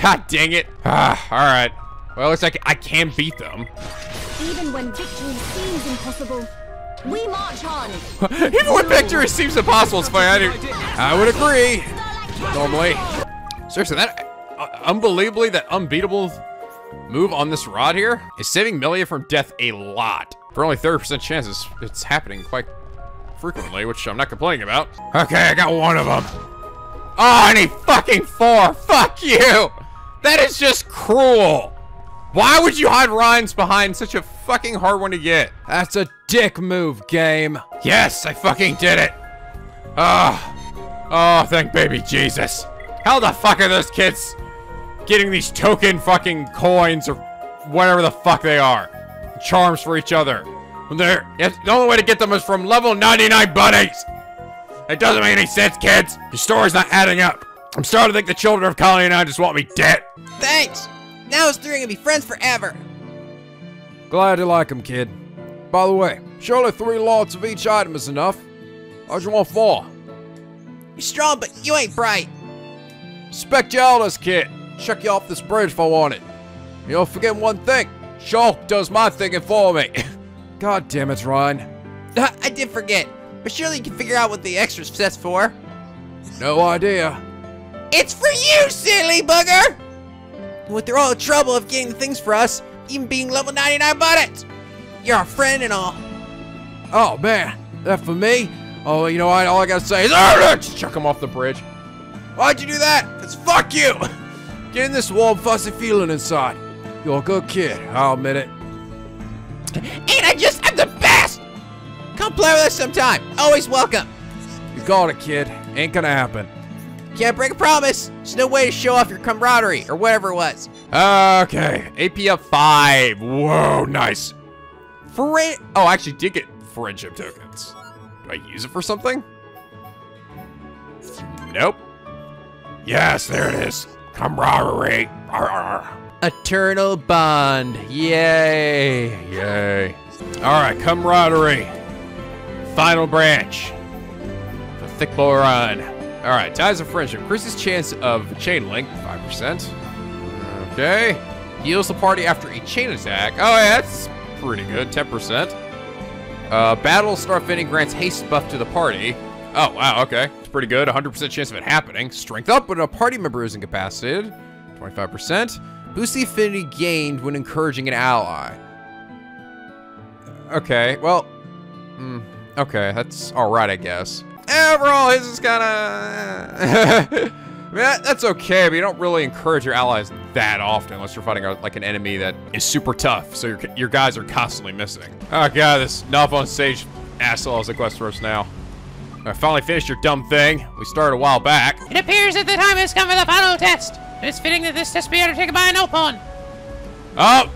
God dang it. Ah, alright. Well, it looks like I can beat them. Even when victory seems impossible, we march on. Even when victory seems impossible, it's fine. I, I would agree. Normally. Seriously, that... Uh, unbelievably, that unbeatable move on this rod here is saving Melia from death a lot. For only thirty percent chances, it's happening quite frequently, which I'm not complaining about. Okay, I got one of them. Oh, I need fucking four. Fuck you. That is just cruel. Why would you hide rhymes behind such a fucking hard one to get? That's a dick move, game. Yes, I fucking did it. Oh, oh, thank baby Jesus. How the fuck are those kids getting these token fucking coins or whatever the fuck they are? Charms for each other. When they're, the only way to get them is from level ninety-nine buddies. It doesn't make any sense, kids. Your story's not adding up. I'm starting to think the children of Colony nine just want me dead. Thanks. Now us three are gonna be friends forever. Glad you like them, kid. By the way, surely three lots of each item is enough. I just want four. You're strong, but you ain't bright. Respect your elders, kid. Check you off this bridge if I want it. You don't forget one thing. Shulk does my thinking for me. God damn it, Ryan. I did forget. But surely you can figure out what the extra set's for. No idea. It's for you, silly bugger! You went through all the trouble of getting the things for us, even being level ninety-nine buttons. You're our friend and all. Oh, man. That for me? Oh, you know what? All I gotta say is, just chuck him off the bridge. Why'd you do that? Because fuck you! Get in this warm, fuzzy feeling inside. You're a good kid, I'll admit it. Ain't I just, I'm the best! Come play with us sometime, always welcome. You got it, kid, ain't gonna happen. Can't break a promise, there's no way to show off your camaraderie, or whatever it was. Okay, A P of five, whoa, nice. For it, oh, I actually did get friendship tokens. Do I use it for something? Nope. Yes, there it is. Camaraderie. Eternal bond. Yay. Yay. Alright, camaraderie. Final branch. The thick boy run. Alright, ties of friendship. Increases chance of chain link, five percent. Okay. Heals the party after a chain attack. Oh, yeah, that's pretty good, ten percent. Uh, battle star fitting grants haste buff to the party. Oh, wow, okay. It's pretty good. one hundred percent chance of it happening. Strength up when a party member is incapacitated. twenty-five percent. Boost the affinity gained when encouraging an ally. Okay, well... Mm, okay, that's alright, I guess. Overall, his is kinda... I mean, that, that's okay, but you don't really encourage your allies that often unless you're fighting a, like an enemy that is super tough, so your, your guys are constantly missing. Oh god, this Nopon Sage asshole has a quest for us now. I finally finished your dumb thing. We started a while back. It appears that the time has come for the final test. It's fitting that this test be undertaken by an Nopon. Oh,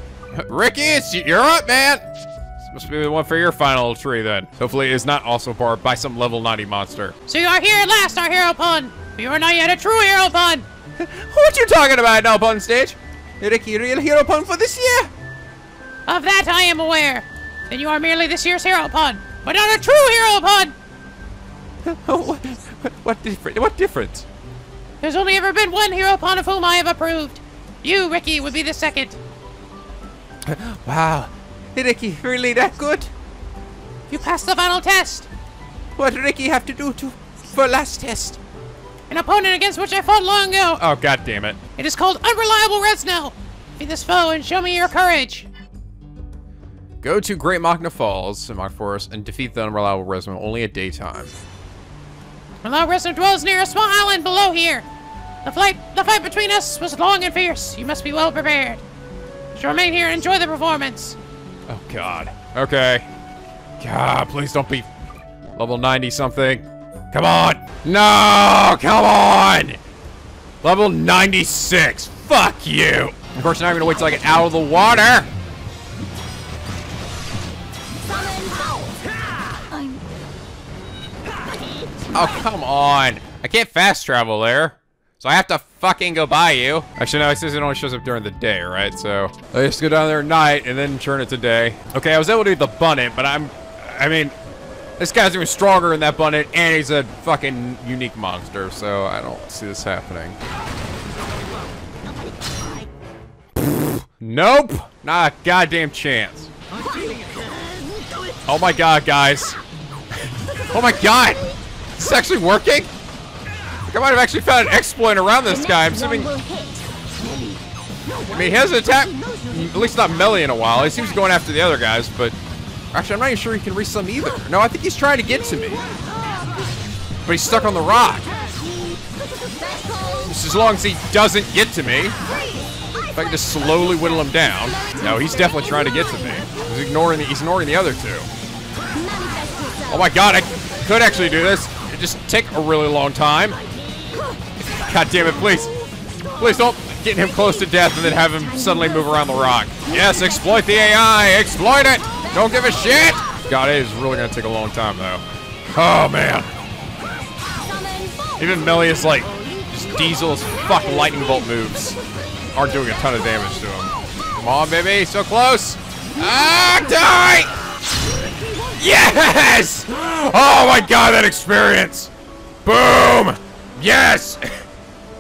Ricky, it's, you're up, man. This must be the one for your final tree then. Hopefully it is not also barred by some level ninety monster. So you are here at last, our hero pun. But you are not yet a true hero pun. What you talking about, Nopon Stage? Ricky, real hero pun for this year? Of that I am aware. Then you are merely this year's hero pun, but not a true hero pun. what, what, what, difference? what difference? There's only ever been one hero upon of whom I have approved. You, Ricky, would be the second. Wow. Ricky, really that good? You passed the final test. What did Ricky have to do to for last test? An opponent against which I fought long ago. Oh, god damn it. It is called Unreliable Resno. Be this foe and show me your courage. Go to Great Magna Falls in my forest and defeat the Unreliable Resno only at daytime. Unreliable Resno dwells near a small island below here. The fight, the fight between us was long and fierce. You must be well prepared. You shall remain here and enjoy the performance. Oh god. Okay. God, please don't be level ninety something. Come on. No, come on. Level ninety-six. Fuck you. Of course, now I'm gonna wait till I get out of the water. Oh, come on. I can't fast travel there. So I have to fucking go by you. Actually, no, it says it only shows up during the day, right? So I just go down there at night and then turn it to day. Okay, I was able to do the bunnet, but I'm, I mean, this guy's even stronger than that bunnet, and he's a fucking unique monster, so I don't see this happening. Nope, not a goddamn chance. Oh my god, guys. Oh my god, it's actually working. I might have actually found an exploit around this guy. I'm assuming. I mean, he hasn't attacked, at least not Melia in a while. He seems going after the other guys, but actually, I'm not even sure he can reach them either. No, I think he's trying to get to me, but he's stuck on the rock. Just as long as he doesn't get to me, if I can just slowly whittle him down. No, he's definitely trying to get to me. He's ignoring the, he's ignoring the other two. Oh my god, I could actually do this. It'd just take a really long time. God damn it, please. Please don't get him close to death and then have him suddenly move around the rock. Yes, exploit the A I. Exploit it. Don't give a shit. God, it is really going to take a long time, though. Oh, man. Even Melia's, like, just Diesel's fuck lightning bolt moves aren't doing a ton of damage to him. Come on, baby. So close. Ah, die. Yes. Oh, my God, that experience. Boom. Yes!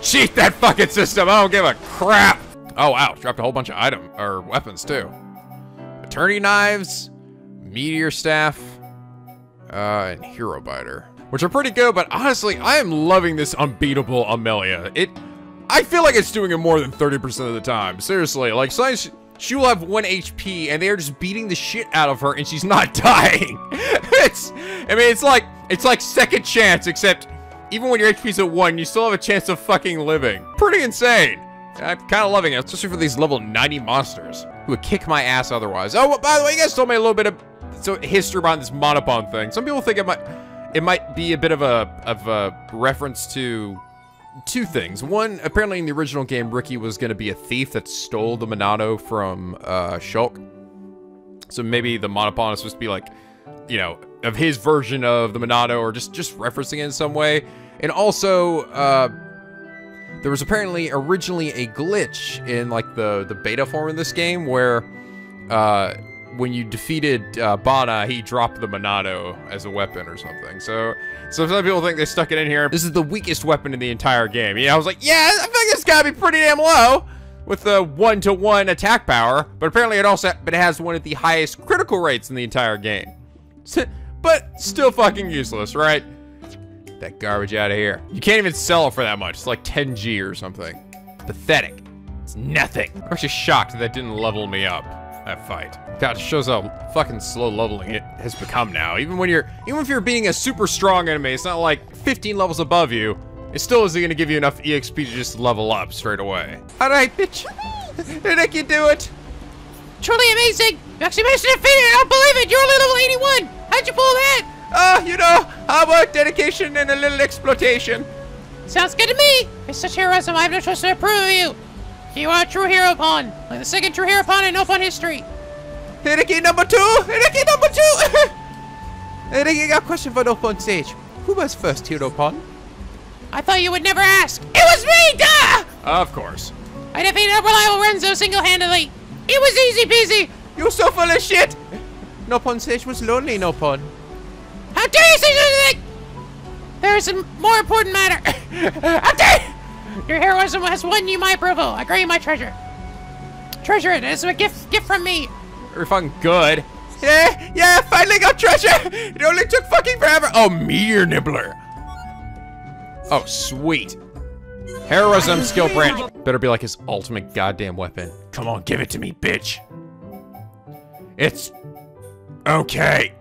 Cheat that fucking system, I don't give a crap! Oh wow, dropped a whole bunch of item, or weapons too. Attorney knives, meteor staff, uh, and hero biter. Which are pretty good, but honestly, I am loving this unbeatable Amelia. It, I feel like it's doing it more than thirty percent of the time. Seriously, like sometimes she will have one H P and they're just beating the shit out of her and she's not dying. It's, I mean, it's like, it's like second chance, except even when your H P's at one, you still have a chance of fucking living. Pretty insane. I'm kind of loving it, especially for these level ninety monsters who would kick my ass otherwise. Oh, well, by the way, you guys told me a little bit of so history behind this Monopon thing. Some people think it might it might be a bit of a of a reference to two things. One, apparently in the original game, Ricky was going to be a thief that stole the Monado from uh, Shulk. So maybe the Monopon is supposed to be like, you know, of his version of the Monado, or just, just referencing it in some way. And also, uh, there was apparently originally a glitch in like the, the beta form of this game where uh, when you defeated uh, Bana, he dropped the Monado as a weapon or something. So, so some people think they stuck it in here. This is the weakest weapon in the entire game. Yeah, I was like, yeah, I think it's gotta be pretty damn low with the one-to-one attack power, but apparently it also, but it has one of the highest critical rates in the entire game. So, but still fucking useless, right? Get that garbage out of here. You can't even sell it for that much. It's like ten G or something. Pathetic. It's nothing. I'm actually shocked that that didn't level me up, that fight. God, it shows how fucking slow leveling it has become now. Even when you're, even if you're beating a super strong enemy, it's not like fifteen levels above you. It still isn't gonna give you enough E X P to just level up straight away. All right, bitch. Ricky, do it. Truly amazing. You actually managed to defeat it. I don't believe it. You're only level eighty-one. How'd you pull that? Ah, uh, you know, hard work, dedication, and a little exploitation. Sounds good to me. It's such heroism, I have no choice to approve of you. You are a true hero pawn, like the second true hero pawn in Nopon history. Ricky number two, Ricky number two. Ricky, got a question for Nopon Sage. Who was first hero pawn? I thought you would never ask. It was me, duh! Of course. I defeated unreliable Renzo single-handedly. It was easy peasy. You're so full of shit. Nopon Sage was lonely, Nopon. How dare you say such a thing? There is a more important matter. How dare you? Your heroism has won you my approval. I grant you my treasure. Treasure it. It's a gift, gift from me. You're fucking good. Yeah, yeah, finally got treasure. It only took fucking forever. Oh, meteor nibbler. Oh, sweet. Heroism skill branch. Better be like his ultimate goddamn weapon. Come on, give it to me, bitch. It's... okay.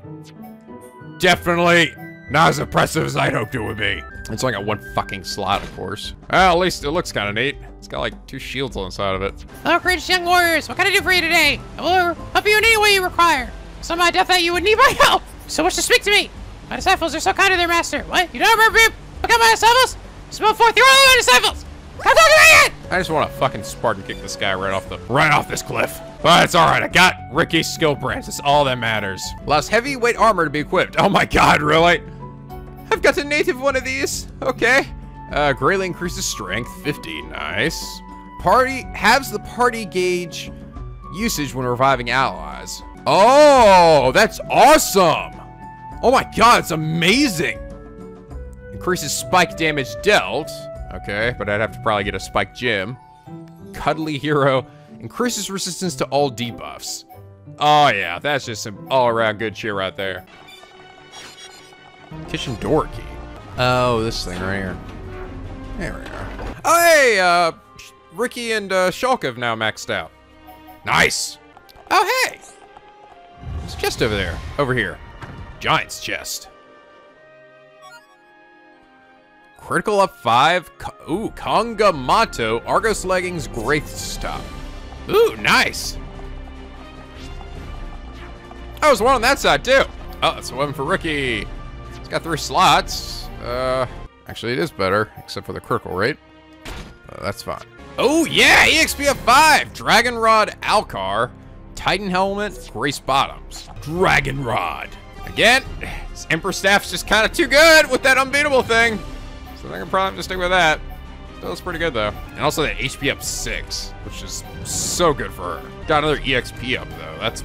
Definitely not as impressive as I'd hoped it would be. It's only got one fucking slot, of course. Well, at least it looks kind of neat. It's got like two shields on the side of it. Hello, courageous young warriors. What can I do for you today? I will help you in any way you require. So my death that you would need my help. So much to speak to me. My disciples are so kind to their master. What? You don't remember me? Look at my disciples? Smell forth your own disciples. Come talk to me! I just want to fucking Spartan kick this guy right off the right off this cliff. But it's all right. I got Ricky's skill branch. That's all that matters. Allows heavyweight armor to be equipped. Oh my god, really? I've got a native one of these. Okay. Uh, greatly increases strength, fifty, nice. Party, halves the party gauge usage when reviving allies. Oh, that's awesome. Oh my God, it's amazing. Increases spike damage dealt. Okay, but I'd have to probably get a spike gem. Cuddly hero, increases resistance to all debuffs. Oh yeah, that's just some all around good shit right there. Kitchen door key. Oh, this thing right here. There we are. Oh, hey, uh, Ricky and uh, Shulk have now maxed out. Nice. Oh, hey. There's a chest over there. Over here. Giant's chest. Critical up five. Ooh, Conga Mato, Argos leggings, Wraith stop. Ooh, nice. Oh, there's one on that side too. Oh, that's one for Ricky. It's got three slots. Uh, actually, it is better, except for the critical rate. Uh, that's fine. Oh yeah, E X P up five. Dragon Rod, Alcar, Titan helmet, Grace bottoms. Dragon Rod. Again, this Emperor staff's just kind of too good with that unbeatable thing. So I think I'm probably just stick with that. That was pretty good though. And also the H P up six, which is so good for her. Got another E X P up though. That's,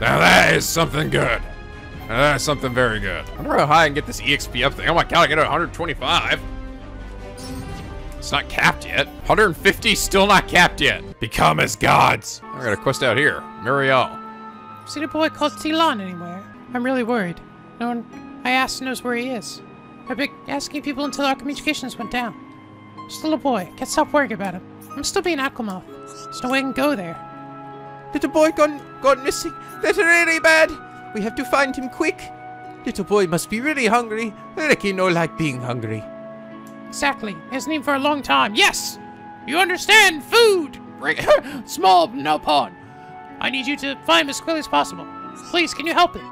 now that is something good. Now that is something very good. I wonder how high I can get this E X P up thing. Oh my God, I got one hundred twenty-five. It's not capped yet. one hundred fifty, still not capped yet. Become as gods. I got a quest out here, Muriel. See the boy called Tilan anywhere? I'm really worried. No one I asked knows where he is. I've been asking people until our communications went down. Just a little boy. Can't stop worrying about him. I'm still being Alcamoth. There's no way I can go there. Little boy gone, gone missing. That's really bad. We have to find him quick. Little boy must be really hungry. Ricky no like being hungry. Exactly. Hasn't eaten for a long time. Yes! You understand food! Small Nopon. I need you to find him as quickly as possible. Please, can you help him?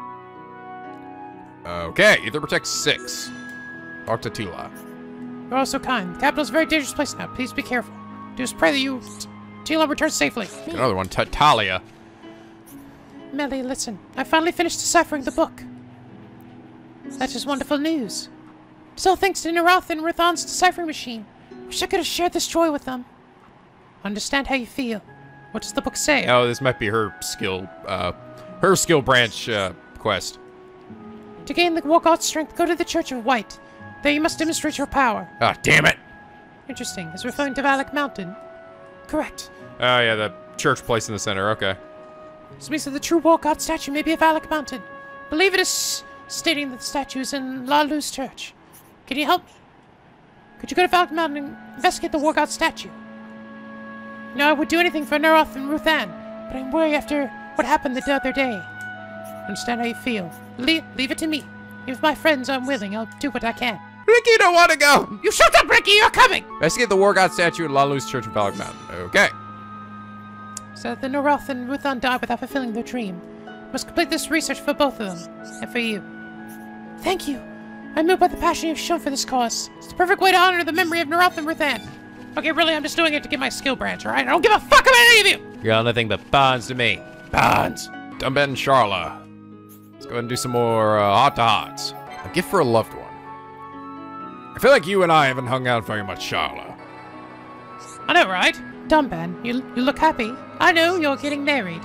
Okay, Ether protects six. Talk to Tila. You're all so kind. The capital's a very dangerous place now. Please be careful. Just pray that you, Tila, returns safely. Another one, Tatalia. Melia, listen. I finally finished deciphering the book. That's just wonderful news. So thanks to Narath and Rathan's deciphering machine. Wish I could have shared this joy with them. Understand how you feel. What does the book say? Oh, this might be her skill, uh, her skill branch uh, quest. To gain the Wogod's strength, go to the Church of White. There you must demonstrate your power. Ah, oh, damn it! Interesting. It's referring to Valak Mountain. Correct. Oh, yeah, the church place in the center. Okay. This means that the true war god statue may be at Valak Mountain. Believe it is stating that the statue is in Lalu's Church. Can you help me? Could you go to Valak Mountain and investigate the war god statue? You know, I would do anything for Naroth and Ruthann, but I'm worried after what happened the other day. Understand how you feel. Le leave it to me. If my friends aren't willing, I'll do what I can. Ricky don't want to go! You shut up, Ricky! You're coming! Investigate the war god statue at Lalu's Church of Valak Mountain. Okay. So the Naroth and Ruthann died without fulfilling their dream. Must complete this research for both of them. And for you. Thank you. I'm moved by the passion you've shown for this cause. It's the perfect way to honor the memory of Naroth and Ruthann. Okay, really, I'm just doing it to get my skill branch, alright? I don't give a fuck about any of you! You're all nothing but bonds to me. Bonds. Dunban and Charla. Let's go ahead and do some more uh, hot to hots. A gift for a loved one. I feel like you and I haven't hung out very much, Charla. I know, right? Dunban, you, you look happy. I know you're getting married.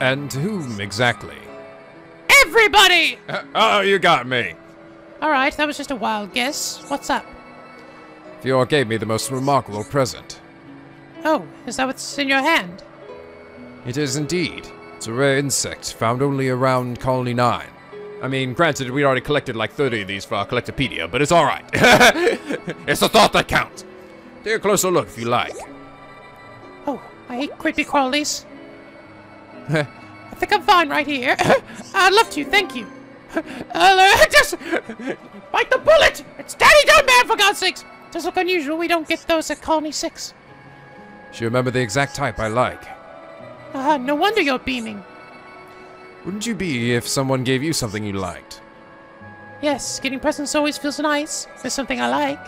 And to whom exactly? Everybody! Uh, oh, you got me. All right, that was just a wild guess. What's up? Fiora gave me the most remarkable present. Oh, is that what's in your hand? It is indeed. It's a rare insect found only around Colony nine. I mean, granted, we already collected like thirty of these for our Collectopedia, but it's all right. It's the thought that counts. Take a closer look if you like. Oh, I hate creepy crawlies. I think I'm fine right here. I'd love to, thank you. Uh, just bite the bullet. It's Daddy Dunban, for God's sakes. Does look unusual. We don't get those at Colony six. She remembered the exact type I like. Ah, uh, no wonder you're beaming. Wouldn't you be if someone gave you something you liked? Yes, getting presents always feels nice. There's something I like.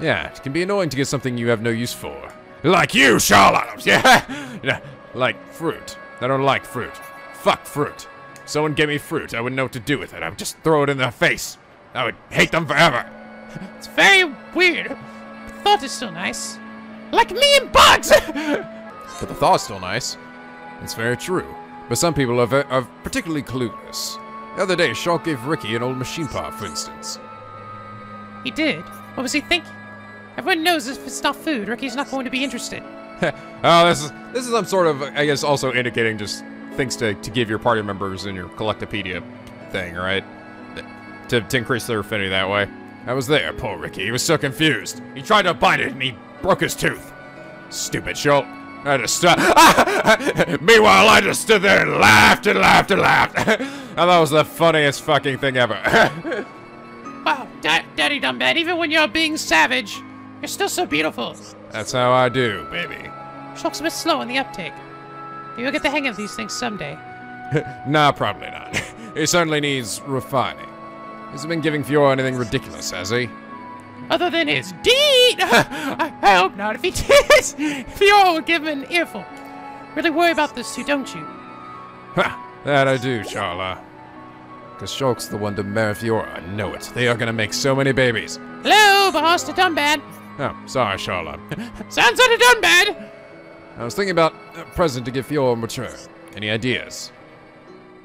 Yeah, it can be annoying to get something you have no use for. Like you, Charlotte! Yeah! Yeah, like fruit. I don't like fruit. Fuck fruit. Someone gave me fruit. I wouldn't know what to do with it. I would just throw it in their face. I would hate them forever. It's very weird. The thought is still nice. Like me and bugs! But the thought's still nice. It's very true. But some people are, very, are particularly clueless. The other day, Shulk gave Ricky an old machine part, for instance. He did? What was he thinking? Everyone knows if it's not food, Ricky's not going to be interested. Oh, this is this is some sort of, I guess, also indicating just things to, to give your party members in your Collectopedia thing, right? To, to increase their affinity that way. I was there, poor Ricky. He was so confused. He tried to bite it and he broke his tooth. Stupid Shulk. I just stood. Meanwhile, I just stood there and laughed and laughed and laughed. I thought it was the funniest fucking thing ever. Wow, da Daddy Dunban, even when you're being savage, you're still so beautiful. That's how I do, baby. Shulk's a bit slow in the uptake. You'll get the hang of these things someday. Nah, probably not. He certainly needs refining. Hasn't been giving Fiora anything ridiculous, has he? Other than his deed! I hope not. If he did, Fiora would give him an earful. Really worry about this too, don't you? Ha! That I do, Charla. Because Shulk's the one to marry Fiora. I know it. They are going to make so many babies. Hello, boss to Dunban. Oh, sorry, Charla. Sounds like a Dunban! I was thinking about a present to give Fiora in return. Any ideas?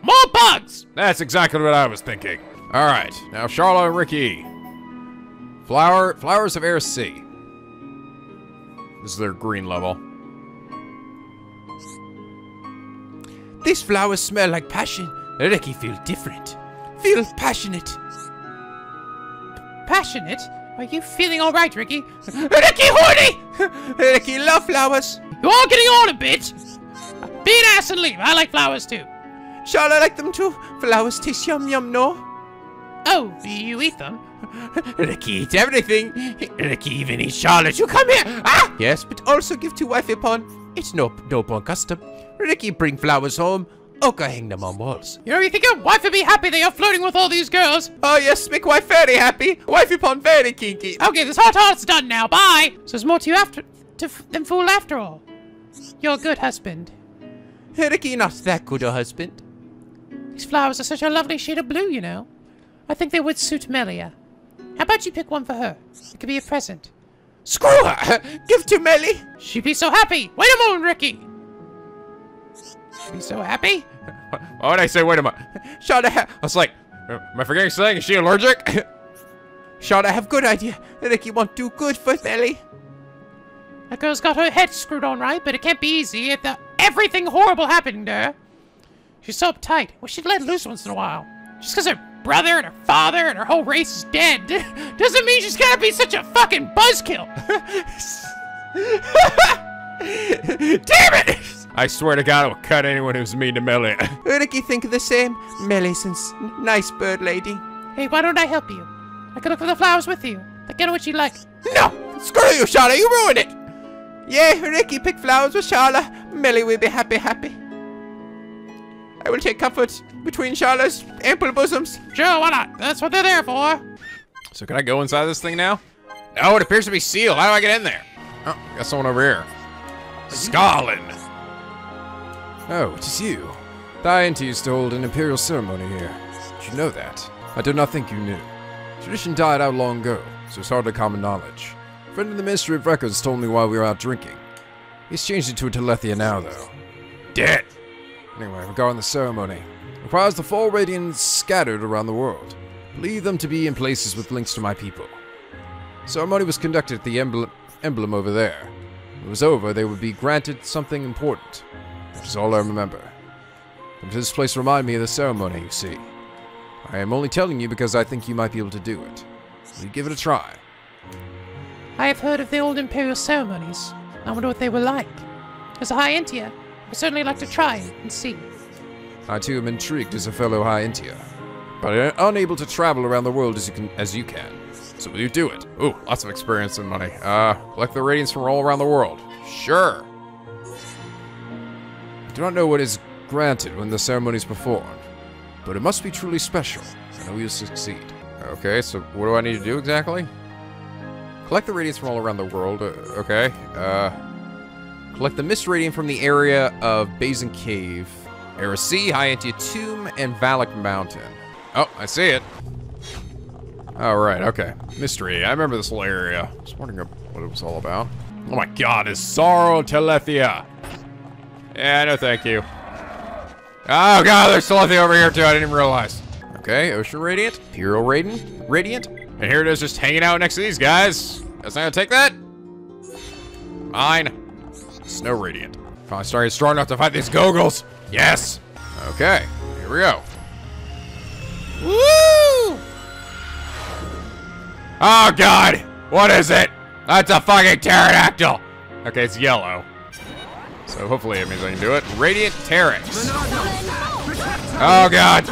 More bugs! That's exactly what I was thinking. Alright, now Charla and Ricky. Flower, Flowers of Eras Sea. This is their green level. These flowers smell like passion. Ricky feels different. Feels passionate. Passionate? Are you feeling alright, Ricky? Ricky horny! Ricky love flowers. You're all getting on a bit. Be an ass and leave. I like flowers too. Shall I like them too? Flowers taste yum yum, no? Oh, you eat them? Ricky eats everything. Ricky even eats Charlotte. You come here! Ah! Yes, but also give to wife upon. It's no Nopon custom. Ricky bring flowers home. Oka hang them on walls. You know, you think your wife would be happy that you're flirting with all these girls? Oh yes, make wife very happy. Wife upon very kinky. Okay, this hot heart's done now. Bye! So there's more to you after to f them fool after all. You're a good husband. Ricky not that good a husband. These flowers are such a lovely shade of blue, you know. I think they would suit Melia. How about you pick one for her? It could be a present. Screw her! Give to Melly! She'd be so happy! Wait a moment, Ricky! She'd be so happy? Why would I say wait a moment? Shall I have... I was like, am I forgetting something? Is she allergic? Shall I have good idea? Ricky won't do good for Melly. That girl's got her head screwed on right, but it can't be easy if the... everything horrible happened to her. She's so uptight. Well, she'd let loose once in a while. Just because her brother and her father and her whole race is dead doesn't mean she's gotta be such a fucking buzzkill. Damn it! I swear to God, I will cut anyone who's mean to Melia. Ricky think the same. Melia's a nice bird lady. Hey, why don't I help you? I could look for the flowers with you. I get what you like. No! Screw you, Charla! You ruined it! Yeah, Ricky pick flowers with Charla. Melia will be happy, happy. I will take comfort between Charla's ample bosoms. Sure, why not? That's what they're there for. So can I go inside this thing now? No, it appears to be sealed. How do I get in there? Oh, got someone over here. Scarlin. Oh, it is you. High Entia used to hold an imperial ceremony here. Did you know that? I did not think you knew. Tradition died out long ago, so it's hardly common knowledge. A friend of the Ministry of Records told me while we were out drinking. He's changed it to a Telethia now, though. Dead. Anyway, regarding the ceremony, it requires the four radians scattered around the world. Believe them to be in places with links to my people. The ceremony was conducted at the emblem, emblem over there. When it was over, they would be granted something important. That is all I remember. Come to this place to remind me of the ceremony, you see. I am only telling you because I think you might be able to do it. So you give it a try. I have heard of the old imperial ceremonies. I wonder what they were like. As a High Entia, I certainly like to try and see. I too am intrigued as a fellow High Entia, but I am unable to travel around the world as you can. As you can. So will you do it? Ooh, lots of experience and money. Uh, collect the radians from all around the world. Sure. I do not know what is granted when the ceremony is performed, but it must be truly special. I know you'll succeed. Okay, so what do I need to do exactly? Collect the radians from all around the world. Uh, okay. Uh. Collect the mist radiant from the area of Basin Cave, Eras Sea, Hyantia Tomb, and Valak Mountain. Oh, I see it. Oh, right, okay. Mystery, I remember this little area. I was wondering what it was all about. Oh my god, it's Sorrow Telethia. Yeah, no thank you. Oh god, there's Telethia over here too, I didn't even realize. Okay, Ocean Radiant, Imperial Radiant, Radiant. And here it is just hanging out next to these guys. That's not gonna take that? Mine. Snow Radiant. Finally started strong enough to fight these Gogols. Yes! Okay, here we go. Woo! Oh god! What is it? That's a fucking pterodactyl! Okay, it's yellow. So hopefully it means I can do it. Radiant Terex. Oh god!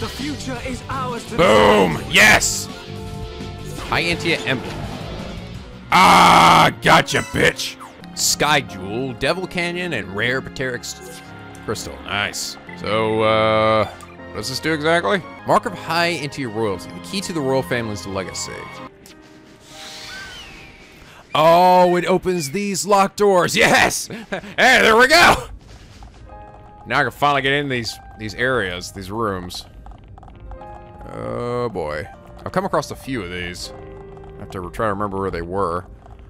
The future is ours today. Boom! Yes! Hyantia Emblem. Ah, gotcha, bitch! Sky Jewel, Devil Canyon, and Rare Pteryx Crystal. Nice. So, uh, what does this do exactly? Mark of High Entia royalty. The key to the royal family's legacy. Oh, it opens these locked doors. Yes! Hey, there we go! Now I can finally get in these, these areas, these rooms. Oh, boy. I've come across a few of these. I have to try to remember where they were.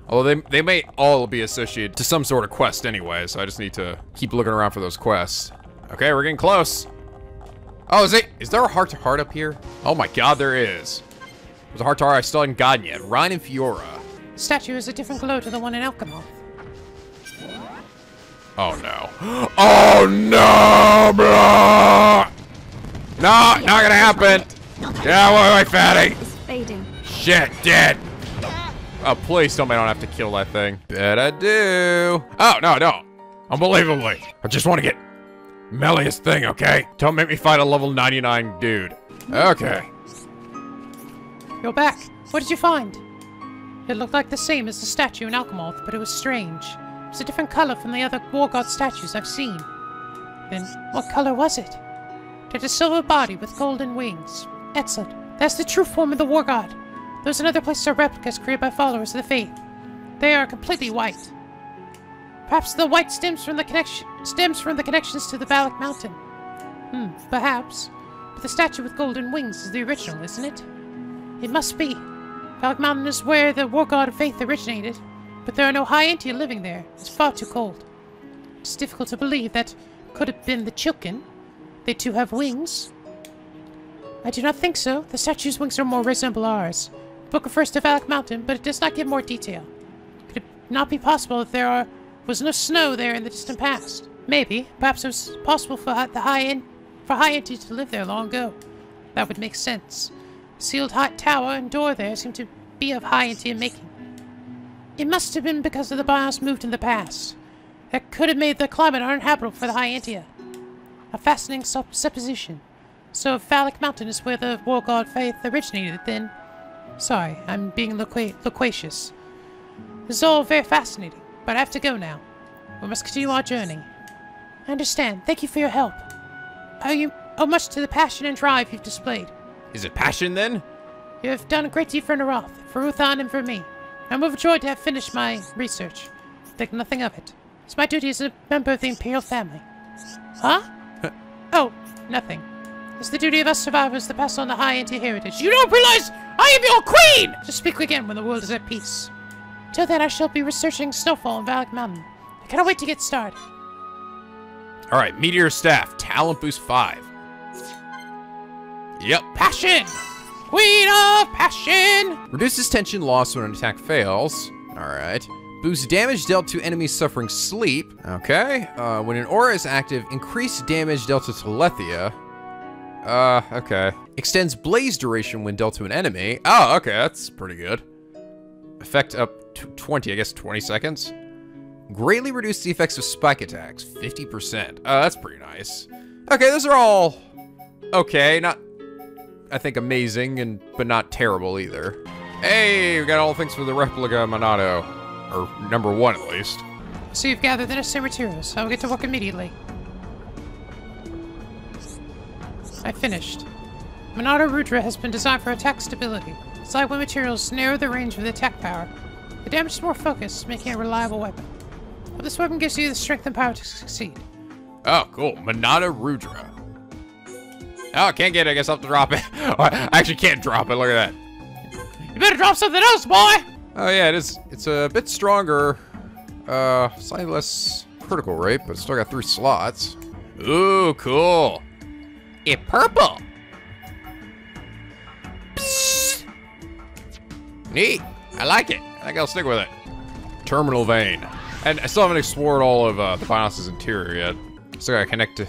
Although they, they may all be associated to some sort of quest anyway, so I just need to keep looking around for those quests. Okay, we're getting close. Oh, is it? Is there a heart-to-heart up here? Oh my god, there is. There's a heart-to-heart I still haven't gotten yet. Reyn and Fiora. The statue is a different glow to the one in Alcamoth. Oh no. Oh no! Blah! No, not gonna happen! Yeah, what am I fatty? It's fading. Shit, dead! Oh, please tell me I don't have to kill that thing. Bet I do. Oh, no, no. Unbelievably. I just want to get Melia's thing, okay? Don't make me fight a level ninety-nine dude. Okay. You're back. What did you find? It looked like the same as the statue in Alcamoth, but it was strange. It was a different color from the other war god statues I've seen. Then, what color was it? It had a silver body with golden wings. Excellent. That's the true form of the war god. There's another place of replicas created by followers of the faith. They are completely white. Perhaps the white stems from the connection stems from the connections to the Valak Mountain. Hmm, perhaps. But the statue with golden wings is the original, isn't it? It must be. Valak Mountain is where the war god of faith originated, but there are no High Entia living there. It's far too cold. It's difficult to believe that could have been the Chilkin. They too have wings. I do not think so. The statue's wings are more resemble ours. The book refers to Valak Mountain, but it does not give more detail. Could it not be possible if there are, was no snow there in the distant past? Maybe. Perhaps it was possible for the high end, for High Entia to live there long ago. That would make sense. The sealed hot tower and door there seem to be of High Entia making. It must have been because of the bios moved in the past. That could have made the climate uninhabitable for the High Entia. A fascinating supposition. So if Valak Mountain is where the war god faith originated, then... Sorry, I'm being loqua loquacious. This is all very fascinating, but I have to go now. We must continue our journey. I understand. Thank you for your help. Owe you owe much to the passion and drive you've displayed. Is it passion, then? You have done a great deed for Naroth, for Uthan, and for me. I'm overjoyed to have finished my research. Think nothing of it. It's my duty as a member of the Imperial family. Huh? Oh, nothing. It's the duty of us survivors to pass on the High Entia heritage. You don't realize I am your queen! Just speak again when the world is at peace. Till then, I shall be researching snowfall in Valak Mountain. I cannot wait to get started. All right, Meteor Staff, Talent Boost five. Yep, Passion! Queen of Passion! Reduces tension loss when an attack fails. All right. Boosts damage dealt to enemies suffering sleep. Okay. Uh, when an aura is active, increased damage dealt to Telethia. Uh, okay. Extends blaze duration when dealt to an enemy. Oh, okay, that's pretty good. Effect up to twenty, I guess twenty seconds. Greatly reduce the effects of spike attacks, fifty percent. Oh, that's pretty nice. Okay, those are all okay. Not, I think, amazing, and but not terrible either. Hey, we got all things for the replica Monado. Or number one, at least. So you've gathered the necessary materials. I will get to work immediately. I finished. Monado Rudra has been designed for attack stability. Its lightweight materials narrow the range of the attack power. The damage is more focused, making it a reliable weapon. But this weapon gives you the strength and power to succeed. Oh, cool. Monado Rudra. Oh, I can't get it. I guess I'll have to drop it. Oh, I actually can't drop it. Look at that. You better drop something else, boy. Oh, yeah, it is. It's a bit stronger. Uh, slightly less critical rate, but it's still got three slots. Ooh, cool. It's purple. Psst. Neat. I like it. I think I'll stick with it. Terminal vein. And I still haven't explored all of uh, the Bionis' interior yet. Still gotta connect to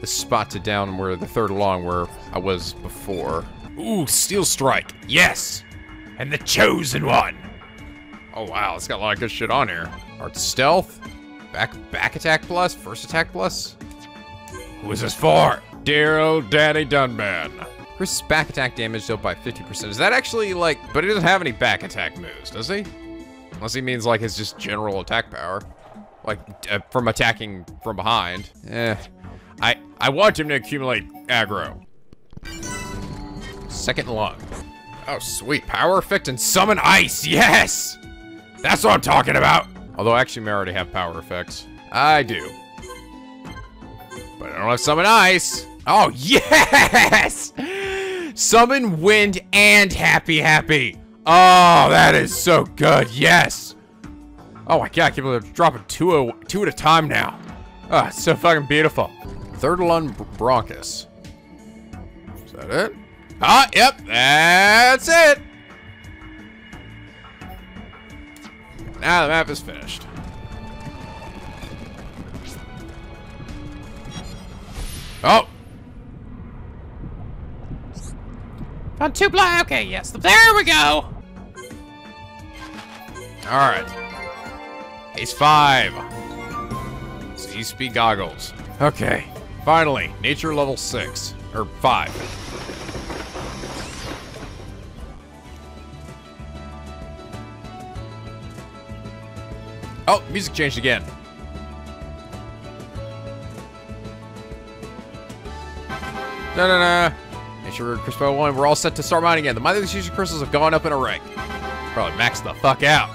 this spot to down where the third along where I was before. Ooh, Steel Strike. Yes! And the Chosen One! Oh wow, it's got a lot of good shit on here. Art Stealth. Back back attack plus, first attack plus. Who is this for? Dear old Daddy Dunban. Chris' back attack damage dealt by fifty percent. Is that actually like, but he doesn't have any back attack moves, does he? Unless he means like his just general attack power. Like uh, from attacking from behind. Eh. I, I want him to accumulate aggro. Second lung. Oh sweet, power effect and summon ice, yes! That's what I'm talking about! Although actually may already have power effects. I do. But I don't have summon ice. Oh yes! Summon wind and happy happy. Oh, that is so good, yes! Oh my god, I can't believe I'm dropping two, a, two at a time now. Ah, oh, it's so fucking beautiful. Third Lun Bronchus. Is that it? Ah, yep, that's it! Now the map is finished. Oh! On two blind, okay, yes, there we go! Alright. Ace five. Z-Speed goggles. Okay, finally, nature level six, or five. Oh, music changed again. No, no, no. Nature Crystal one, we're all set to start mining again. The mining of these fusion crystals have gone up in a rank. Probably max the fuck out.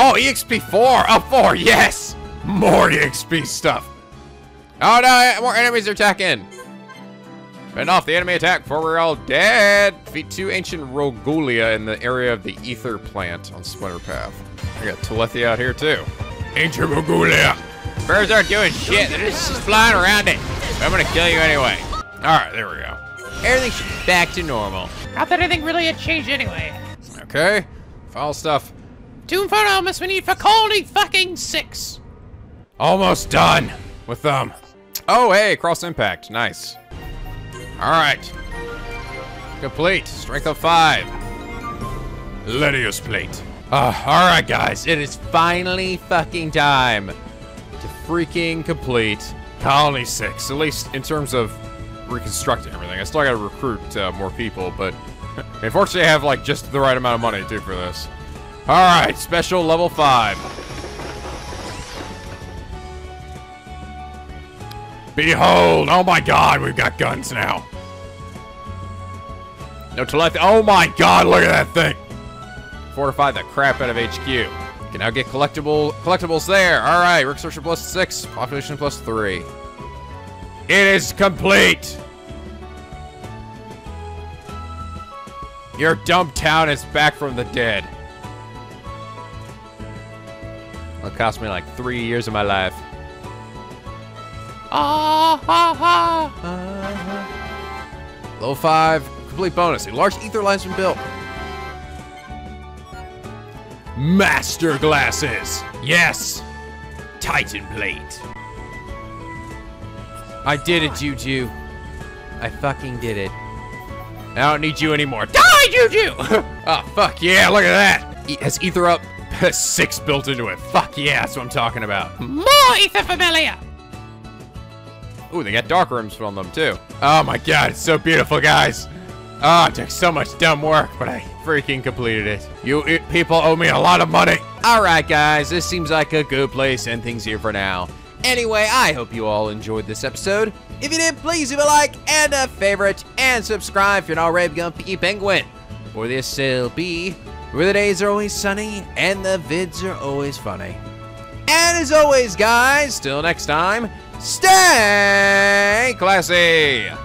Oh, E X P four, up four, yes! More E X P stuff. Oh no, more enemies are attacking. Fend off the enemy attack before we're all dead. Defeat two ancient Rogulia in the area of the Ether plant on Splinter Path. I got Telethia out here too. Ancient Rogulia. Birds aren't doing shit, they're just flying around it. I'm gonna kill you anyway. All right, there we go. Everything's back to normal. Not that anything really had changed anyway. Okay, foul stuff. Tomb phone almost we need for Colony fucking six. Almost done with them. Oh, hey, cross impact, nice. All right, complete, strength of five. Ledius plate. Uh, all right, guys, it is finally fucking time to freaking complete Colony six, at least in terms of reconstructing everything. I still gotta recruit uh, more people, but unfortunately I have like just the right amount of money too for this. All right, special level five. Behold! Oh my god, we've got guns now. No Telethia. Oh my god, look at that thing! Fortify the crap out of H Q. You can now get collectible collectibles there. Alright, reconstruction plus six, population plus three. It is complete! Your dumb town is back from the dead. It cost me like three years of my life. Ah, ha, ha. Ah, ha. Level five, complete bonus. A large ether line's been built. Master glasses. Yes. Titan blade. I did it, Juju. I fucking did it. I don't need you anymore. Die, Juju! Oh, fuck yeah, look at that. Has ether up six built into it. Fuck yeah, that's what I'm talking about. More ether for Melia. Ooh, they got dark rooms from them too. Oh my god, it's so beautiful, guys. Ah, oh, it took so much dumb work, but I freaking completed it. You it, people owe me a lot of money. All right, guys, this seems like a good place to end things here for now. Anyway, I hope you all enjoyed this episode. If you did, please leave a like and a favorite, and subscribe if you're not already become P E Penguin. For this will be where the days are always sunny and the vids are always funny. And as always, guys, till next time, stay classy!